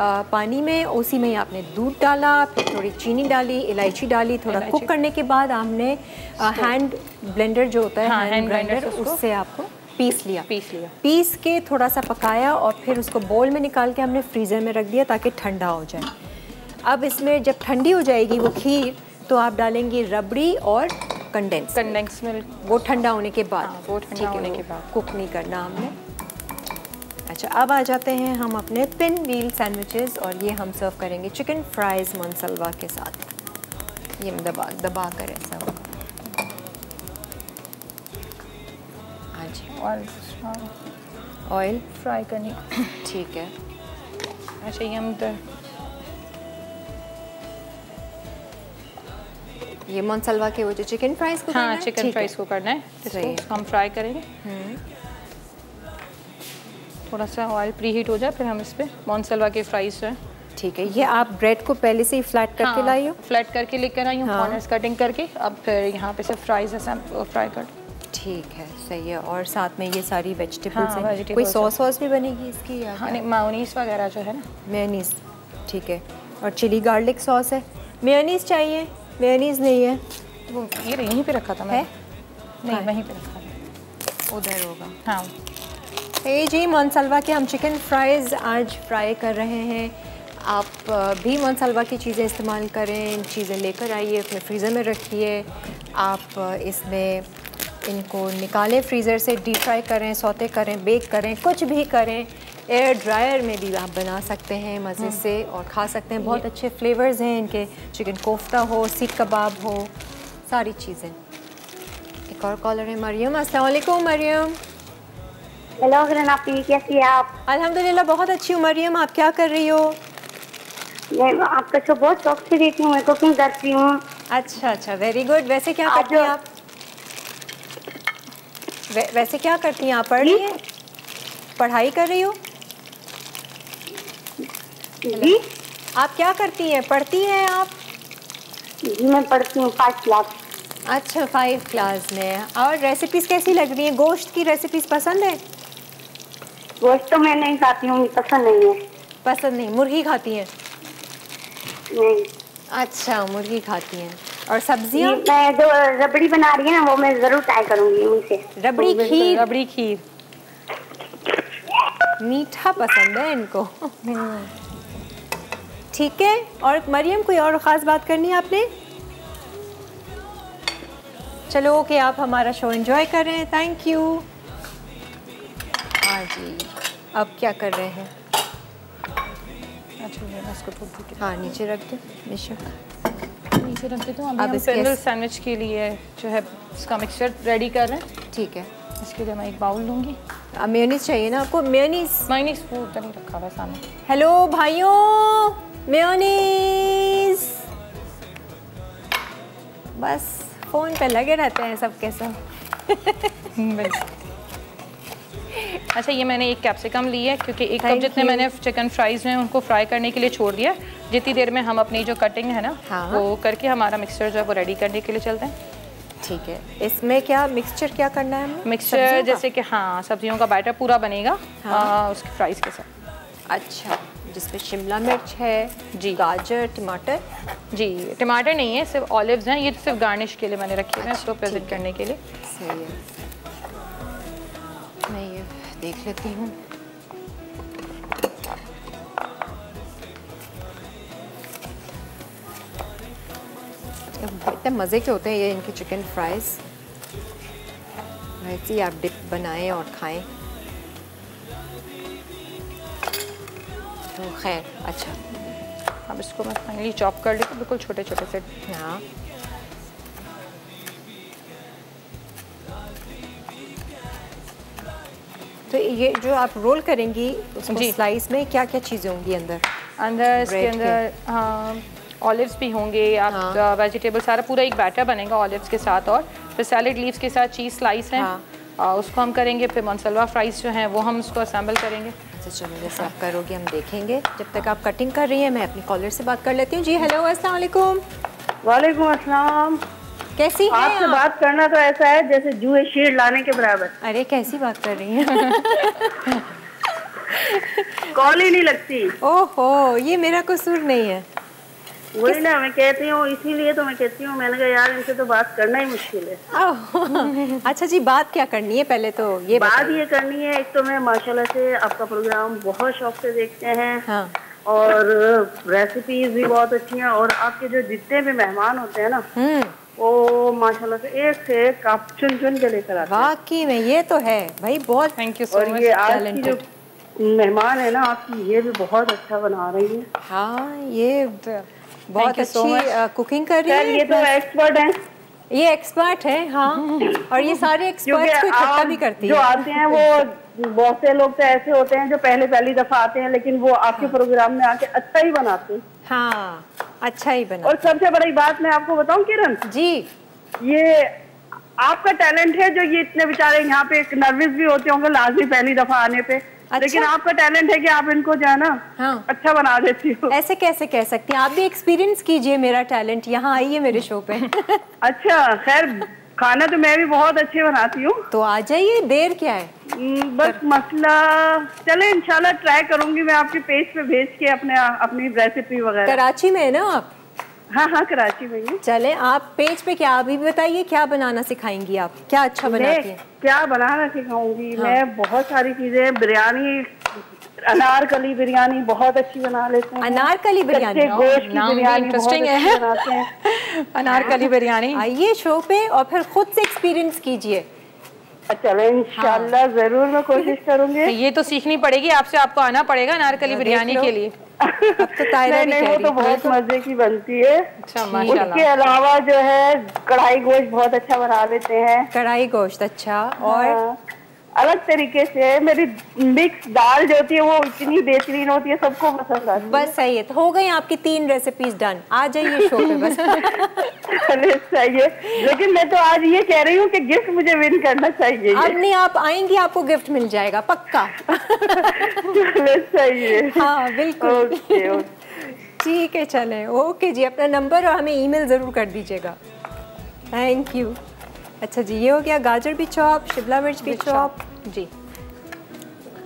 पानी में, उसी में आपने दूध डाला, फिर थोड़ी चीनी डाली, इलायची डाली, थोड़ा कुक करने के बाद हमने हैंड ब्लेंडर जो होता है, हाँ, हैंड ब्लेंडर, उससे आपको पीस लिया, पीस के थोड़ा सा पकाया और फिर उसको बाउल में निकाल के हमने फ्रीज़र में रख दिया ताकि ठंडा हो जाए। अब इसमें जब ठंडी हो जाएगी वो खीर तो आप डालेंगे रबड़ी और कंडेंस मिल्क, वो ठंडा होने के बाद, हाँ, वो ठंडा होने के बाद कुक नहीं करना हमने। अच्छा अब आ जाते हैं हम अपने पिन व्हील सैंडविचेस और ये हम सर्व करेंगे चिकन फ्राइज़ मनसलवा के साथ। ये दबा कर ऐसा ऑयल फ्राई करनी, ठीक है। अच्छा ये हम ये मनसलवा के वो जो चिकन फ्राइज को, हाँ चिकन फ्राइज को करना है, इसको हम फ्राई करेंगे। थोड़ा सा ऑयल प्री हीट हो जाए फिर हम इस पर मनसलवा के फ्राइज है, ठीक है। ये आप ब्रेड को पहले से ही फ्लैट करके, हाँ, लाई हो, फ्लैट करके लेकर आई हूँ, कॉर्नर्स कटिंग करके। अब फिर यहाँ पे से फ्राइज ऐसा फ्राई कर, ठीक है, सही है। और साथ में ये सारी वेजिटेबल्स हैं, कोई सॉस भी बनेगी इसकी, हाँ मेयोनीज वगैरह जो है ना, मेयोनीज, ठीक है, और चिली गार्लिक सॉस है। मेयोनीज चाहिए, मेयोनीज नहीं है, वो ये यहीं पे रखा था मैंने, नहीं हाँ, वहीं पे रखा था, उधर होगा, हाँ। ये जी मनसलवा के हम चिकन फ्राइज़ आज फ्राई कर रहे हैं। आप भी मनसलवा की चीज़ें इस्तेमाल करें, चीज़ें लेकर आइए, अपने फ्रीज़र में रखिए, आप इसमें इनको निकालें फ्रीज़र से, डीप फ्राई करें, सौते करें, बेक करें, कुछ भी करें। एयर ड्रायर में भी आप बना सकते हैं मज़े से और खा सकते हैं। बहुत अच्छे फ्लेवर्स हैं इनके, चिकन कोफ्ता हो, सीख कबाब हो, सारी चीज़ें। एक और कॉलर है मरियम। अस्सलाम वालेकुम मरियम। हेलो किरण, आप कैसी हैं आप? अल्हम्दुलिल्लाह बहुत अच्छी हूँ। मरियम आप क्या कर रही हो? मैं आपका शो बहुत शौक से देखती हूँ, मैं कुकिंग करती हूँ। अच्छा, वेरी गुड। वैसे क्या करती हैं आप? वैसे क्या करती हैं आप? पढ़ रही हैं, पढ़ाई कर रही हो? जी आप क्या करती हैं, पढ़ती हैं आप? जी मैं पढ़ती हूँ 5 क्लास। अच्छा 5 क्लास में। और रेसिपीज कैसी लग रही हैं? गोश्त की रेसिपीज पसंद है? गोश्त तो मैं नहीं खाती हूँ, पसंद नहीं है। पसंद नहीं? मुर्गी खाती हैं? नहीं। अच्छा मुर्गी खाती हैं। और सब्जियाँ? मैं जो रबड़ी बना रही है ना वो मैं जरूर ट्राई करूँगी उनसे। रबड़ी खीर मीठा पसंद है इनको, ठीक है। और मरियम कोई और ख़ास बात करनी है आपने? चलो ओके, आप हमारा शो एंजॉय कर रहे हैं, थैंक यू। हाँ जी, अब क्या कर रहे हैं? अच्छा हाँ नीचे रख दो, नीचे रख दो। अब स्पिंडल सैंडविच के लिए जो है इसका मिक्सचर रेडी कर रहे हैं, ठीक है। इसके लिए मैं एक बाउल लूँगी। मेयोनीज चाहिए ना आपको? मेयोनीज फूड तो नहीं रखा हुआ सामने। हेलो भाइयों, मेयोनीज बस फोन पे लगे रहते हैं सब के सब। अच्छा ये मैंने एक कैप्सिकम ली है क्योंकि एक कप जितने मैंने चिकन फ्राइज में उनको फ्राई करने के लिए छोड़ दिया। जितनी देर में हम अपनी जो कटिंग है ना, हाँ, वो करके हमारा मिक्सचर जो है वो रेडी करने के लिए चलते हैं, ठीक है। इसमें क्या मिक्सचर क्या करना है हमें? मिक्सचर जैसे कि, हाँ, सब्जियों का बैटर पूरा बनेगा, हाँ, उसके फ्राइज के साथ। अच्छा जिसमें शिमला मिर्च है जी, गाजर, टमाटर? जी टमाटर नहीं है, सिर्फ ऑलिव्स हैं, ये सिर्फ गार्निश के लिए मैंने रखे हैं इसको प्रेजेंट करने के लिए। सही है, मैं ये देख लेती हूँ। इतने मज़े के होते हैं ये इनके चिकन फ्राइज़। वैसे ही आप डिप बनाएं और खाएं तो खैर। अच्छा अब इसको मैं फाइनली चॉप कर लेती हूँ, बिल्कुल छोटे छोटे से, हाँ। तो ये जो आप रोल करेंगी उसमें स्लाइस में क्या क्या चीज़ें होंगी अंदर? इसके अंदर हाँ ऑलिव्स भी होंगे, आप वेजिटेबल सारा पूरा एक बैटर बनेगा ऑलिव्स के साथ, और फिर सैलेड लीव्स के साथ चीज़ स्लाइस है, हाँ, उसको हम करेंगे। फिर मोनसलवा फ्राइज़ जो हैं वो हम उसको असेंबल करेंगे। अच्छा चलो जैसे आप करोगे हम देखेंगे। जब तक आप कटिंग कर रही हैं मैं अपनी कॉलर से बात कर लेती हूँ। जी हेलो, अस्सलाम वालेकुम। वालेकुम अस्सलाम, कैसी हैं आप? आपसे बात करना तो ऐसा है जैसे जुए शेर लाने के बराबर। अरे कैसी बात कर रही हैं कॉल ही नहीं लगती। ओहो ये मेरा कसूर नहीं है। वही ना मैं कहती हूँ, इसीलिए तो मैं कहती हूँ मैंने कहा यार इनसे तो बात करना ही मुश्किल है। अच्छा जी बात क्या करनी है? पहले तो ये बात ये करनी है, एक तो मैं माशाल्लाह से आपका प्रोग्राम बहुत शौक से देखते हैं हाँ। और रेसिपीज भी बहुत अच्छी हैं और आपके जो जितने भी मेहमान होते हैं ना वो माशाल्लाह से एक से एक आप चुन चुन के लेकर आते हैं। वाकई में ये तो है भाई, बहुत थैंक यू सो मच। और ये आज की जो मेहमान है ना आपकी ये भी बहुत अच्छा बना रही है हाँ, ये बहुत अच्छी कुकिंग कर रही है। ये तो एक्सपर्ट हैं, ये एक्सपर्ट हैं हाँ। और ये सारे एक्सपर्ट्स को इकट्ठा भी करती है। जो आते हैं वो बहुत से लोग तो ऐसे होते हैं जो पहली दफा आते हैं लेकिन वो आपके प्रोग्राम में आके अच्छा ही बनाते हैं हाँ, अच्छा ही बनाते। और सबसे बड़ी बात मैं आपको बताऊं किरण जी, ये आपका टैलेंट है जो ये इतने बेचारे यहाँ पे नर्वस भी होते होंगे लाजमी पहली दफा आने पे अच्छा? लेकिन आपका टैलेंट है कि आप इनको जाना हाँ। अच्छा बना देती हो। ऐसे कैसे कह सकती हैं आप भी एक्सपीरियंस कीजिए मेरा टैलेंट, यहाँ आइए मेरे शो पे अच्छा खैर खाना तो मैं भी बहुत अच्छे बनाती हूँ तो आ जाइए, देर क्या है बस मसला। चले इंशाल्लाह ट्राई करूंगी मैं आपके पेज पे भेज के अपनी रेसिपी वगैरह। कराची में है ना आप? हाँ हाँ कराची में ही। चले आप पेज पे क्या अभी बताइए क्या बनाना सिखाएंगी आप, क्या अच्छा बनाती हैं? क्या बनाना सिखाऊंगी हाँ। मैं बहुत सारी चीजें, बिरयानी, अनारकली बिरयानी बहुत अच्छी बना लेते हैं। अनारकली बिरयानी, गोश्त की बिरयानी इंटरेस्टिंग है बनाते हैं अनारकली बिरयानी। आइए शो पे और फिर खुद से एक्सपीरियंस कीजिए। चलो इंशाल्लाह जरूर मैं कोशिश करूंगी। ये तो सीखनी पड़ेगी आपसे, आपको आना पड़ेगा अनारकली बिरयानी के लिए। अब तो नहीं, नहीं, वो तो बहुत मजे की बनती है अच्छा माशाल्लाह। उसके अलावा जो है कढ़ाई गोश्त बहुत अच्छा बना लेते हैं। कढ़ाई गोश्त अच्छा और हाँ। अलग तरीके से मेरी मिक्स दाल जो होती है वो इतनी बेहतरीन होती है सबको पसंद आती है। बस सही है, तो हो गई आपकी 3 रेसिपीज डन। आ जाइए शो पे बस चाहिए लेकिन मैं तो आज ये कह रही हूँ कि गिफ्ट मुझे विन करना चाहिए। अब नहीं आप आएंगी आपको गिफ्ट मिल जाएगा पक्का चाहिए हाँ बिल्कुल ठीक है चलें ओके जी। अपना नंबर और हमें ईमेल जरूर कर दीजिएगा, थैंक यू। अच्छा जी ये हो गया गाजर भी चॉप, शिमला मिर्च भी चॉप जी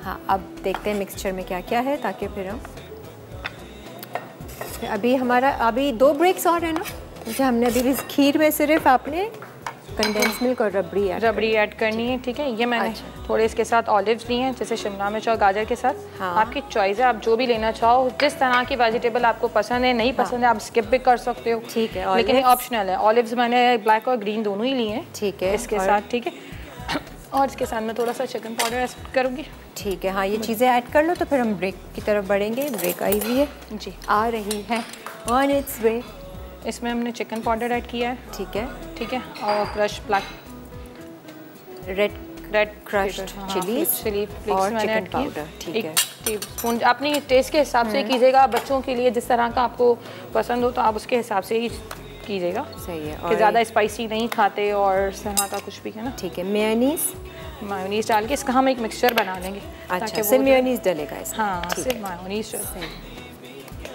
हाँ। अब देखते हैं मिक्सचर में क्या क्या है ताकि फिर हम अभी हमारा अभी 2 ब्रेक्स और है ना क्योंकि हमने अभी इस खीर में सिर्फ आपने कंडेंस मिल्क और रबड़ी ऐड करनी है ठीक है। ये मैंने अच्छा। थोड़े इसके साथ ऑलिव्स लिए हैं जैसे शिमला मिर्च और गाजर के साथ हाँ। आपकी चॉइस है, आप जो भी लेना चाहो, जिस तरह की वेजिटेबल आपको पसंद है नहीं पसंद हाँ। है आप स्किप भी कर सकते हो ठीक है, लेकिन ये ऑप्शनल है। ऑलिव्स मैंने ब्लैक और ग्रीन दोनों ही लिए हैं ठीक है इसके साथ ठीक है। और इसके साथ मैं थोड़ा सा चिकन पाउडर ऐड करूँगी ठीक है हाँ। ये चीज़ें ऐड कर लो तो फिर हम ब्रेक की तरफ बढ़ेंगे। ब्रेक आई हुई है जी, आ रही है ऑन इट्स वे। इसमें हमने चिकन पाउडर ऐड किया है ठीक है ठीक है। और crush black red crushed chilli और चिकन पाउडर ठीक है। टीस्पून अपने टेस्ट के हिसाब से कीजिएगा, बच्चों के लिए जिस तरह का आपको पसंद हो तो आप उसके हिसाब से ही कीजिएगा सही है। और ज़्यादा स्पाइसी नहीं खाते और इस तरह का कुछ भी है ना ठीक है। मेयोनीज डाल के इसका हम एक मिक्सचर बना देंगे अच्छा सिर्फ मेयोनीज डालेगा हाँ सिर्फ मेयोनीज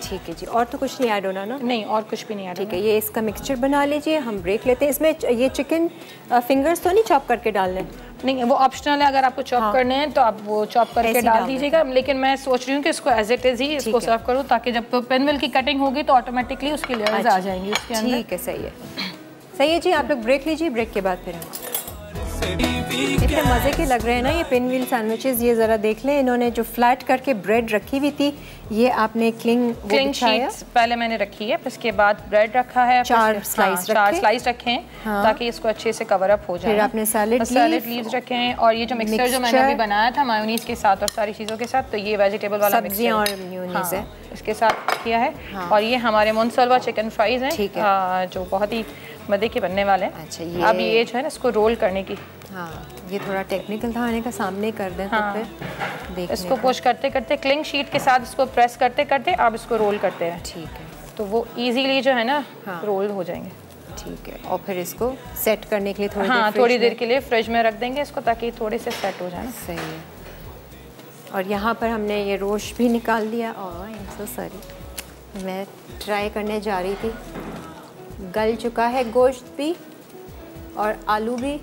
ठीक है जी। और तो कुछ नहीं ऐड होना ना? नहीं और कुछ भी नहीं ऐड ठीक है। ये इसका मिक्सचर बना लीजिए, हम ब्रेक लेते हैं। इसमें ये चिकन फिंगर्स तो नहीं चॉप करके डालने? नहीं वो ऑप्शनल है, अगर आपको चॉप हाँ। करने हैं तो आप वो चॉप करके डाल दीजिएगा, लेकिन मैं सोच रही हूँ कि इसको एज इट इज ही इसको सर्व करूँ ताकि जब तो पेनविल की कटिंग होगी तो ऑटोमेटिकली उसकी लेयर्स आ जाएंगी उसके अंदर ठीक है। सही है सही है जी। आप लोग ब्रेक लीजिए, ब्रेक के बाद फिर इतने मज़े के लग रहे हैं ना ये पिन व्हील सैंडविचेस। ये ज़रा देख लें, इन्होंने जो फ्लैट करके ब्रेड रखी हुई थी ये आपने क्लिंग शीट्स पहले मैंने रखी है, फिर इसके बाद ब्रेड रखा है, 4 स्लाइस रखे हैं हाँ। ताकि इसको अच्छे से कवर अप हो जाए। फिर आपने सैलेड लीव्स रखे हैं और ये जो मिक्सचर जो मैंने अभी बनाया था मायोनीज के साथ और सारी चीज़ों के साथ, तो ये वेजिटेबल वाला मिक्सचर और मायोनीज है इसके साथ किया है हाँ। और ये हमारे मोनसलवा चिकन फ्राइज हैं जो बहुत ही मजे के बनने वाले हैं अच्छा। ये अब ये जो है ना इसको रोल करने की हाँ, ये थोड़ा टेक्निकल था आने का सामने कर दें हाँ। तो फिर देखने इसको पुश करते करते क्लिंग शीट के साथ इसको प्रेस करते करते आप इसको रोल करते हैं ठीक है, तो वो इजीली जो है ना हाँ। रोल हो जाएंगे ठीक है। और फिर इसको सेट करने के लिए थोड़ी थोड़ी देर के लिए फ्रिज में रख देंगे इसको, ताकि थोड़े से सेट हो जाए। सही है। और यहाँ पर हमने ये रोश भी निकाल लिया। और आई एम सो सॉरी, मैं ट्राई करने जा रही थी। गल चुका है गोश्त भी और आलू भी।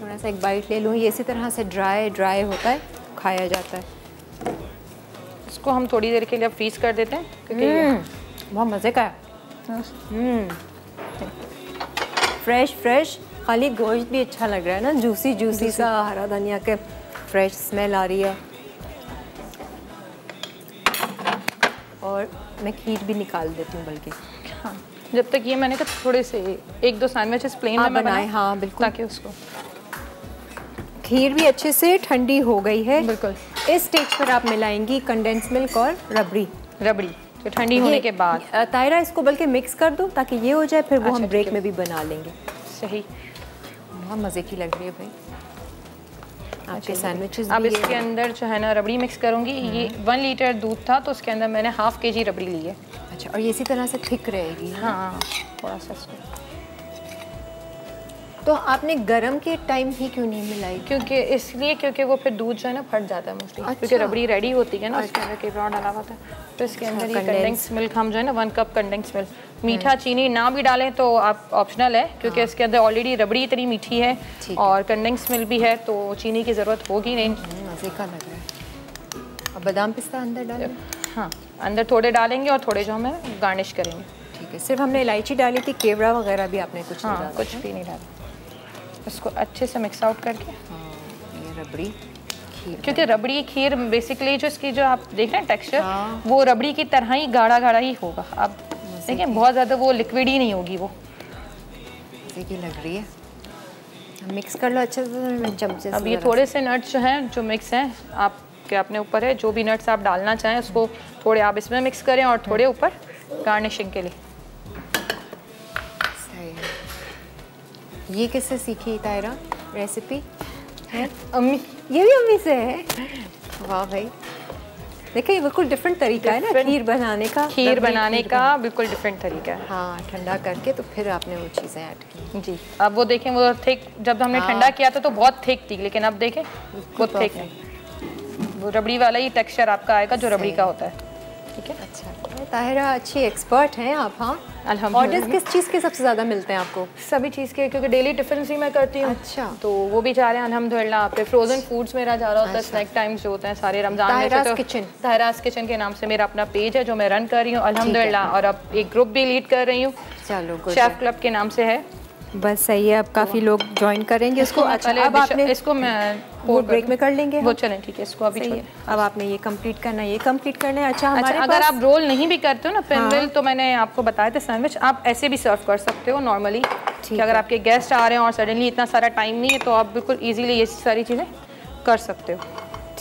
थोड़ा सा एक बाइट ले लूँ। ये इसी तरह से ड्राई होता है, खाया जाता है। इसको हम थोड़ी देर के लिए फ्रीज कर देते हैं क्योंकि बहुत मज़े का है। फ्रेश खाली गोश्त भी अच्छा लग रहा है ना, जूसी सा हरा धनिया के फ्रेश स्मेल आ रही है। और मैं खीर भी निकाल देती हूँ बल्कि। हाँ, जब तक ये मैंने कहा थोड़े से 1-2 सैंडविचेस प्लेन में बनाए। हाँ बिल्कुल, ताकि उसको खीर भी अच्छे से ठंडी हो गई है। बिल्कुल। इस स्टेज पर आप मिलाएंगी कंडेंस मिल्क और रबड़ी तो ठंडी होने के बाद। तायरा, इसको बल्कि मिक्स कर दो ताकि ये हो जाए, फिर वो हम ब्रेक में भी बना लेंगे। सही, बहुत मज़े की लग रही है भाई आपके सैंडविचेस। अब इसके अंदर जो है ना रबड़ी मिक्स करूँगी। ये 1 लीटर दूध था तो उसके अंदर मैंने ½ केजी रबड़ी ली है। अच्छा, और ये इसी तरह से थिक रहेगी। हाँ, थोड़ा सा। तो आपने गरम के टाइम ही क्यों नहीं मिलाई? क्योंकि वो फिर दूध जो है ना फट जाता है मोस्टली। अच्छा। क्योंकि रबड़ी रेडी होती है ना, उसके अंदर केवड़ा डाला हुआ था। तो इसके अंदर ये कंडेंस मिल्क हम जो है ना 1 कप कंडेंस मिल्क, मीठा चीनी ना भी डालें तो आप ऑप्शनल है, क्योंकि इसके अंदर ऑलरेडी रबड़ी इतनी मीठी है और कंडेंस मिल्क भी है तो चीनी की ज़रूरत होगी नहीं। मज़े का लग रहा है। और बादाम पिस्ता अंदर डालें। हाँ, अंदर थोड़े डालेंगे और थोड़े जो हमें गार्निश करेंगे। ठीक है। सिर्फ हमने इलायची डाली थी, केवड़ा वगैरह भी आपने कुछ नहीं डाला? कुछ भी नहीं डाला। इसको अच्छे से मिक्स आउट करके ये रबड़ी खीर, क्योंकि रबड़ी खीर बेसिकली जो इसकी जो आप देख रहे हैं टेक्सचर, वो रबड़ी की तरह ही गाढ़ा ही होगा। आप देखिए बहुत ज़्यादा वो लिक्विड ही नहीं होगी। वो देखिए लग रही है। मिक्स कर लो अच्छे से चमचे। अब ये थोड़े से नट्स जो हैं जो मिक्स हैं, आपके अपने ऊपर है, जो भी नट्स आप डालना चाहें उसको थोड़े आप इसमें मिक्स करें और थोड़े ऊपर गार्निशिंग के लिए। ये किससे सीखी तायरा रेसिपी? है अम्मी। ये भी अम्मी से है? वाह भाई, देखिए बिल्कुल डिफरेंट तरीका है ना खीर बनाने का। बिल्कुल डिफरेंट तरीका है। हाँ, ठंडा करके तो फिर आपने वो चीज़ें ऐड की। जी, अब वो देखें वो थिक, जब हमने ठंडा किया था तो बहुत थिक थी, लेकिन अब देखें वो थिक नहीं, वो रबड़ी वाला ही टेक्सचर आपका आएगा जो रबड़ी का होता है। ठीक है। अच्छा ताहिरा, अच्छी एक्सपर्ट हैं आप। हाँ, ऑर्डर्स किस चीज़ के सबसे ज़्यादा मिलते हैं आपको? सभी चीज़ के, क्योंकि डेली टिफिन ही मैं करती हूँ। अच्छा। तो वो भी जा रहे हैं अल्हम्दुलिल्लाह। पे फ्रोजन फूड्स मेरा जा रहा होता है, स्नैक टाइम्स जो होते हैं सारे रमज़ान में। ताहिरास किचन के नाम से मेरा अपना पेज है जो मैं रन कर रही हूँ अल्हम्दुलिल्लाह, और अब एक ग्रुप भी लीड कर रही हूँ, शेफ़ क्लब के नाम से है। बस सही है, अब काफ़ी लोग ज्वाइन करेंगे इसको। अच्छा, अब आपने इसको वो ब्रेक में कर लेंगे। वो चलें, ठीक है। इसको अभी अब आपने ये कंप्लीट करना है, ये कंप्लीट करना है। अच्छा, हमारे पास अगर आप रोल नहीं भी करते हो ना पिनविल, तो मैंने आपको बताया था सैंडविच आप ऐसे भी सर्व कर सकते हो नॉर्मली। अगर आपके गेस्ट आ रहे हैं और सडनली इतना सारा टाइम नहीं है तो आप बिल्कुल ईजीली ये सारी चीज़ें कर सकते हो।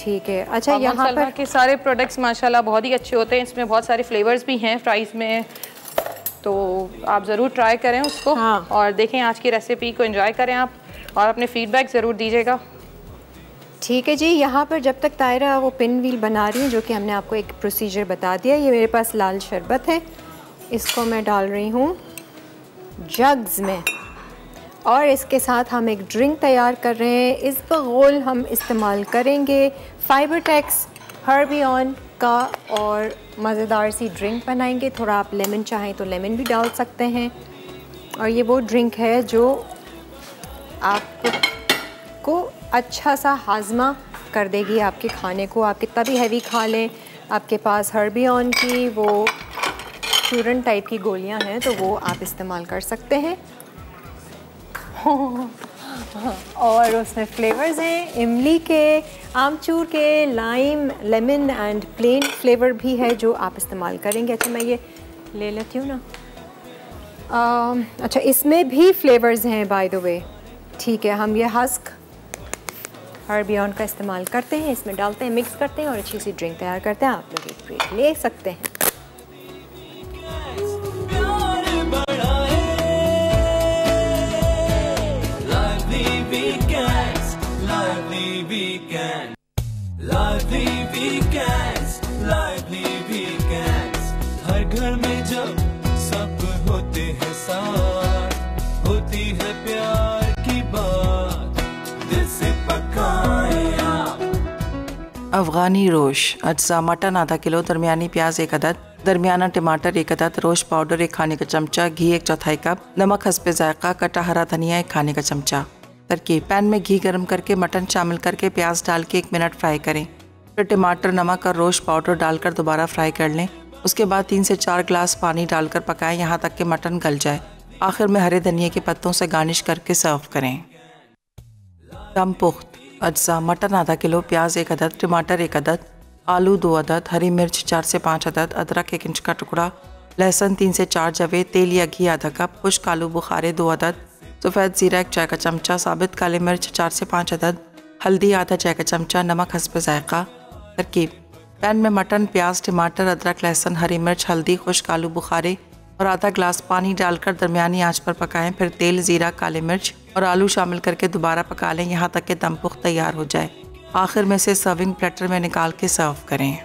ठीक है। अच्छा, यहाँ पर के सारे प्रोडक्ट्स माशाल्लाह बहुत ही अच्छे होते हैं। इसमें बहुत सारे फ्लेवर्स भी हैं फ्राइज़ में, तो आप ज़रूर ट्राई करें उसको। हाँ। और देखें आज की रेसिपी को एंजॉय करें आप, और अपने फीडबैक ज़रूर दीजिएगा। ठीक है जी। यहाँ पर जब तक तायरा वो पिन व्हील बना रही है, जो कि हमने आपको एक प्रोसीजर बता दिया, ये मेरे पास लाल शरबत है, इसको मैं डाल रही हूँ जग्स में। और इसके साथ हम एक ड्रिंक तैयार कर रहे हैं। इसबगोल हम इस्तेमाल करेंगे फाइबरटेक्स हर्बियन का, और मज़ेदार सी ड्रिंक बनाएंगे। थोड़ा आप लेमन चाहें तो लेमन भी डाल सकते हैं। और ये वो ड्रिंक है जो आपको अच्छा सा हाजमा कर देगी आपके खाने को। आप कितना भी हैवी खा लें, आपके पास हर्बियन की वो चूरन टाइप की गोलियां हैं, तो वो आप इस्तेमाल कर सकते हैं। और उसमें फ्लेवर्स हैं इमली के, आमचूर के, lime, lemon and plain flavour भी है जो आप इस्तेमाल करेंगे। अच्छा, मैं ये ले लेती हूँ ना। अच्छा, इसमें भी फ्लेवर्स हैं बाय द वे। ठीक है, हम ये हस्क हर्बियन का इस्तेमाल करते हैं, इसमें डालते हैं, मिक्स करते हैं और अच्छी सी ड्रिंक तैयार करते हैं। आप लोग एक ब्रेक ले सकते हैं। हर घर में जब सब होते हैं होती है प्यार की बात दिल से पकाएं आप। अफगानी रोश अज्जा मटन आधा किलो, दरमियानी प्याज एक अदद, दरमियाना टमाटर एक अदद, रोश पाउडर एक खाने का चमचा, घी एक चौथाई कप, नमक हस्बे जायका, कटा हरा धनिया एक खाने का चमचा। तरकीब, पैन में घी गर्म करके मटन शामिल करके प्याज डाल के 1 मिनट फ्राई करें, फिर टमाटर, नमक और रोश पाउडर डालकर दोबारा फ्राई कर लें। उसके बाद 3 से 4 गिलास पानी डालकर पकाएं यहाँ तक कि मटन गल जाए। आखिर में हरे धनिया के पत्तों से गार्निश करके सर्व करें। दम पुख्त अज्जा मटन आधा किलो, प्याज एक अदद, टमाटर एक अदद, आलू 2 अदद, हरी मिर्च 4 से 5 अदद, अदरक 1 इंच का टुकड़ा, लहसुन 3 से 4 जवे, तेल या घी आधा कप, खुश्क आलू बुखारे 2 अदद, सफ़ेद ज़ीरा 1 चाय का चमचा, साबित काली मिर्च 4 से 5 अदद, हल्दी आधा चाय का चमचा, नमक हस्ब जायका। तरकीब, पैन में मटन, प्याज, टमाटर, अदरक, लहसुन, हरी मिर्च, हल्दी, खुश्क आलू बुखारे और आधा गिलास पानी डालकर दरमियानी आंच पर पकाएं, फिर तेल, ज़ीरा, काली मिर्च और आलू शामिल करके दोबारा पका लें यहाँ तक कि दम पुख्त तैयार हो जाए। आखिर में से सर्विंग प्लेटर में निकाल के सर्व करें।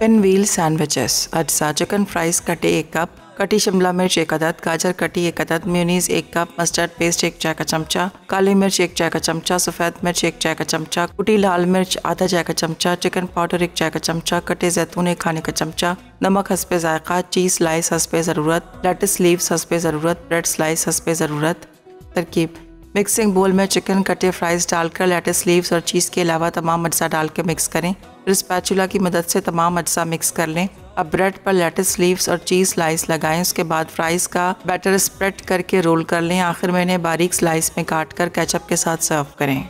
पिन व्हील सैंडविचेस अज्जा चिकन फ्राइज़ कटे 1 कप, कटी शिमला मिर्च 1 अदद, गाजर कटी 1 अदद, म्यूनीज़ 1 कप, मस्टर्ड पेस्ट 1 चाय का चमचा, काली मिर्च 1 चाय का चमचा, सफ़ेद मिर्च 1 चाय का चमचा, कुटी लाल मिर्च आधा चाय का चमचा, चिकन पाउडर 1 चाय का चमचा, कटे जैतून 1 खाने का चमचा, नमक हस्बे जायका, चीज़ स्लाइस हस्बे ज़रूरत, लेटस लीव्स हस्बे ज़रूरत, ब्रेड स्लाइस हस्बे ज़रूरत। तरकीब, मिक्सिंग बोल में चिकन कटे फ्राइज़ डालकर लेटस लीव्स और चीज़ के अलावा तमाम अज्जा डाल के मिक्स करें, फिर स्पैचुला की मदद से तमाम अज्जा मिक्स कर लें। अब ब्रेड पर लेटस लीव्स और चीज़ स्लाइस लगाएं, उसके बाद फ्राइज़ का बैटर स्प्रेड करके रोल कर लें। आखिर में इन्हें बारीक स्लाइस में काट कर केचप के साथ सर्व करें।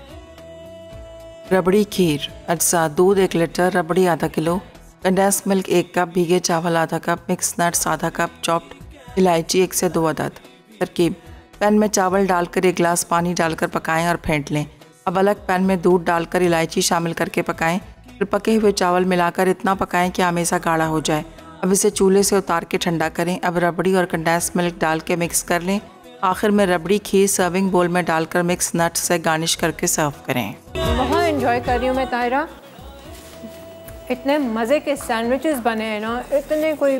रबड़ी खीर अज्जा दूध 1 लीटर, रबड़ी आधा किलो, कंडेंस मिल्क 1 कप, भीगे चावल आधा कप, मिक्स नट्स आधा कप, चॉप्ड इलायची 1 से 2 अदद। तरकीब, पैन में चावल डालकर 1 गिलास पानी डालकर पकाएं और फेंट लें। अब अलग पैन में दूध डालकर इलायची शामिल करके पकाएं, फिर पके हुए चावल मिलाकर इतना पकाएं कि हमेशा गाढ़ा हो जाए। अब इसे चूल्हे से उतार के ठंडा करें। अब रबड़ी और कंडेंस मिल्क डाल के मिक्स कर लें। आखिर में रबड़ी खीर सर्विंग बोल में डालकर मिक्स नट्स से गार्निश करके सर्व करें। बहुत एंजॉय कर रही हूँ मैं ताहिरा, इतने मज़े के सैंडविचेस बने हैं ना, इतने कोई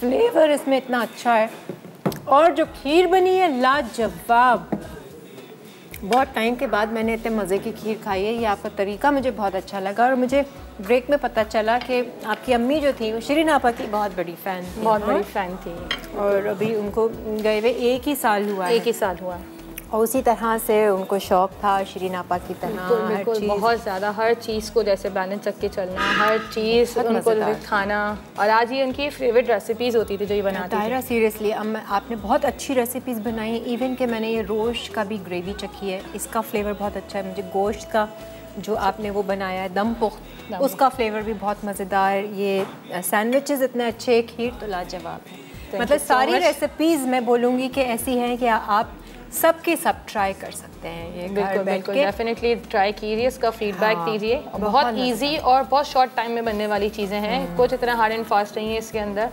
फ्लेवर इसमें इतना अच्छा है, और जो खीर बनी है लाजवाब। बहुत टाइम के बाद मैंने इतने मज़े की खीर खाई है। ये आपका तरीका मुझे बहुत अच्छा लगा, और मुझे ब्रेक में पता चला कि आपकी अम्मी जो थी वो शिरीन आपा की बहुत बड़ी फ़ैन थी, बहुत बड़ी फ़ैन थी, और अभी उनको गए हुए एक ही साल हुआ, और उसी तरह से उनको शौक़ था शिरीन आपा की तरह। बिल्कुल, बहुत ज़्यादा हर चीज़ को जैसे बैलेंस रख के चलना, हर चीज़ उनको खाना, और आज ये उनकी फेवरेट रेसिपीज़ होती थी जो ये बनाती थी। ताहिरा सीरियसली आपने बहुत अच्छी रेसिपीज़ बनाई, इवन कि मैंने ये रोश का भी ग्रेवी चखी है, इसका फ्लेवर बहुत अच्छा है। मुझे गोश्त का जो आपने वो बनाया है दम पुख्त, उसका फ्लेवर भी बहुत मज़ेदार, ये सैंडविचेज़ इतने अच्छे, खीर तो लाजवाब है। मतलब सारी रेसिपीज़ मैं बोलूँगी कि ऐसी हैं कि आप सब के सब ट्राई कर सकते हैं। ये बिल्कुल बिल्कुल डेफिनेटली ट्राई कीजिए, इसका फीडबैक दीजिए। हाँ, बहुत ईजी और बहुत शॉर्ट टाइम में बनने वाली चीज़ें हैं, कुछ इतना हार्ड एंड फास्ट नहीं है इसके अंदर,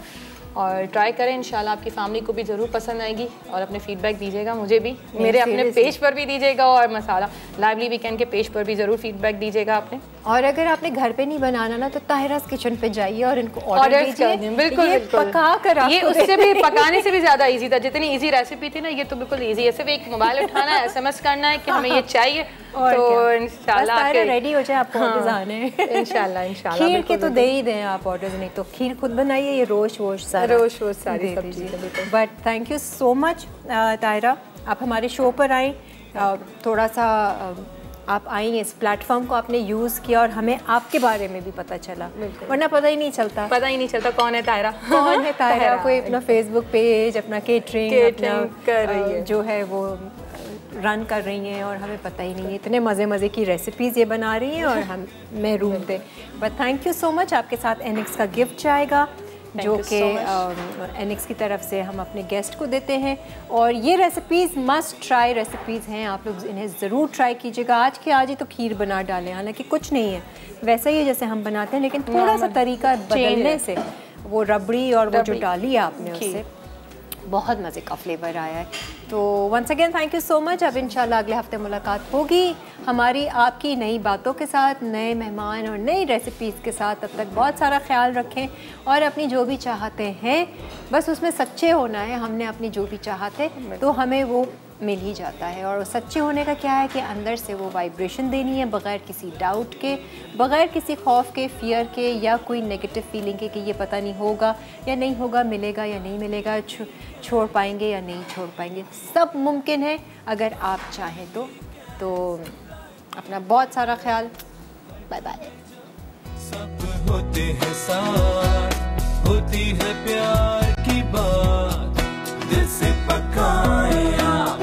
और ट्राई करें। इंशाल्लाह आपकी फैमिली को भी ज़रूर पसंद आएगी, और अपने फीडबैक दीजिएगा, मुझे भी, मेरे अपने पेज पर भी दीजिएगा, और मसाला लाइवली वीकेंड के पेज पर भी ज़रूर फीडबैक दीजिएगा आपने। और अगर आपने घर पे नहीं बनाना ना, तो ताहिरास किचन पे जाइए और इनको ऑर्डर दीजिए। बिल्कुल बिल्कुल, ये उससे भी पकाने से भी ज़्यादा ईजी था, जितनी ईजी रेसिपी थी ना ये तो बिल्कुल ईजी है, सिर्फ एक मोबाइल उठाना है, SMS करना है कि हमें ये चाहिए, तो इंशाल्लाह रेडी हो जाए आपको ऑर्डर आने। इंशाल्लाह इंशाल्लाह खीर के तो दे ही दें आप ऑर्डर, नहीं तो खीर खुद बनाइए, ये रोश सारी सब चीज़ें। But thank you so much Tahira, आप हमारे शो पर आएँ, थोड़ा सा आप आएँ, इस प्लेटफॉर्म को आपने यूज़ किया और हमें आपके बारे में भी पता चला, वरना पता ही नहीं चलता कौन है ताहिरा, कोई अपना फेसबुक पेज, अपना केटरिंग कर रही है, जो है वो रन कर रही हैं, और हमें पता ही नहीं है। इतने मज़े की रेसिपीज़ ये बना रही हैं और हम महरूम थे। But thank you so much, आपके साथ एनएक्स का गिफ्ट जाएगा, जो कि एनएक्स की तरफ से हम अपने गेस्ट को देते हैं, और ये रेसिपीज़ मस्ट ट्राई रेसिपीज़ हैं, आप लोग इन्हें ज़रूर ट्राई कीजिएगा। आज के आज ही तो खीर बना डालें, हालांकि कुछ नहीं है वैसा ही है जैसे हम बनाते हैं, लेकिन थोड़ा सा तरीका बदलने से वो रबड़ी और वो जो डाली आपने उससे बहुत मज़े का फ्लेवर आया है। तो once again thank you so much. अब इंशाल्लाह अगले हफ्ते मुलाकात होगी हमारी आपकी नई बातों के साथ, नए मेहमान और नई रेसिपीज़ के साथ। तब तक बहुत सारा ख्याल रखें और अपनी जो भी चाहते हैं बस उसमें सच्चे होना है। हमने अपनी जो भी चाहते तो हमें वो मिल ही जाता है, और सच्चे होने का क्या है कि अंदर से वो वाइब्रेशन देनी है बग़ैर किसी डाउट के, बग़ैर किसी खौफ के, फियर के, या कोई नेगेटिव फीलिंग के कि ये पता नहीं होगा या नहीं होगा, मिलेगा या नहीं मिलेगा, छोड़ पाएंगे या नहीं छोड़ पाएंगे। सब मुमकिन है अगर आप चाहें तो। अपना बहुत सारा ख्याल, बाय बाय। सब होते हैं साथ, होती है प्यार की बात, दिल से पकाए आप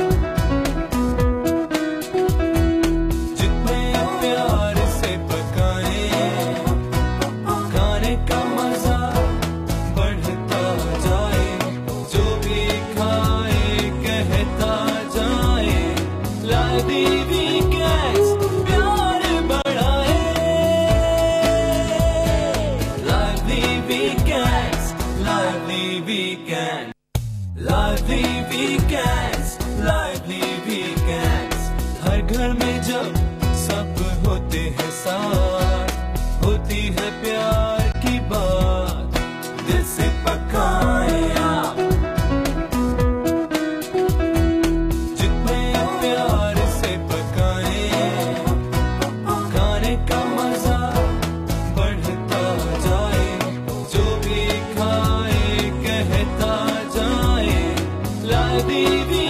baby।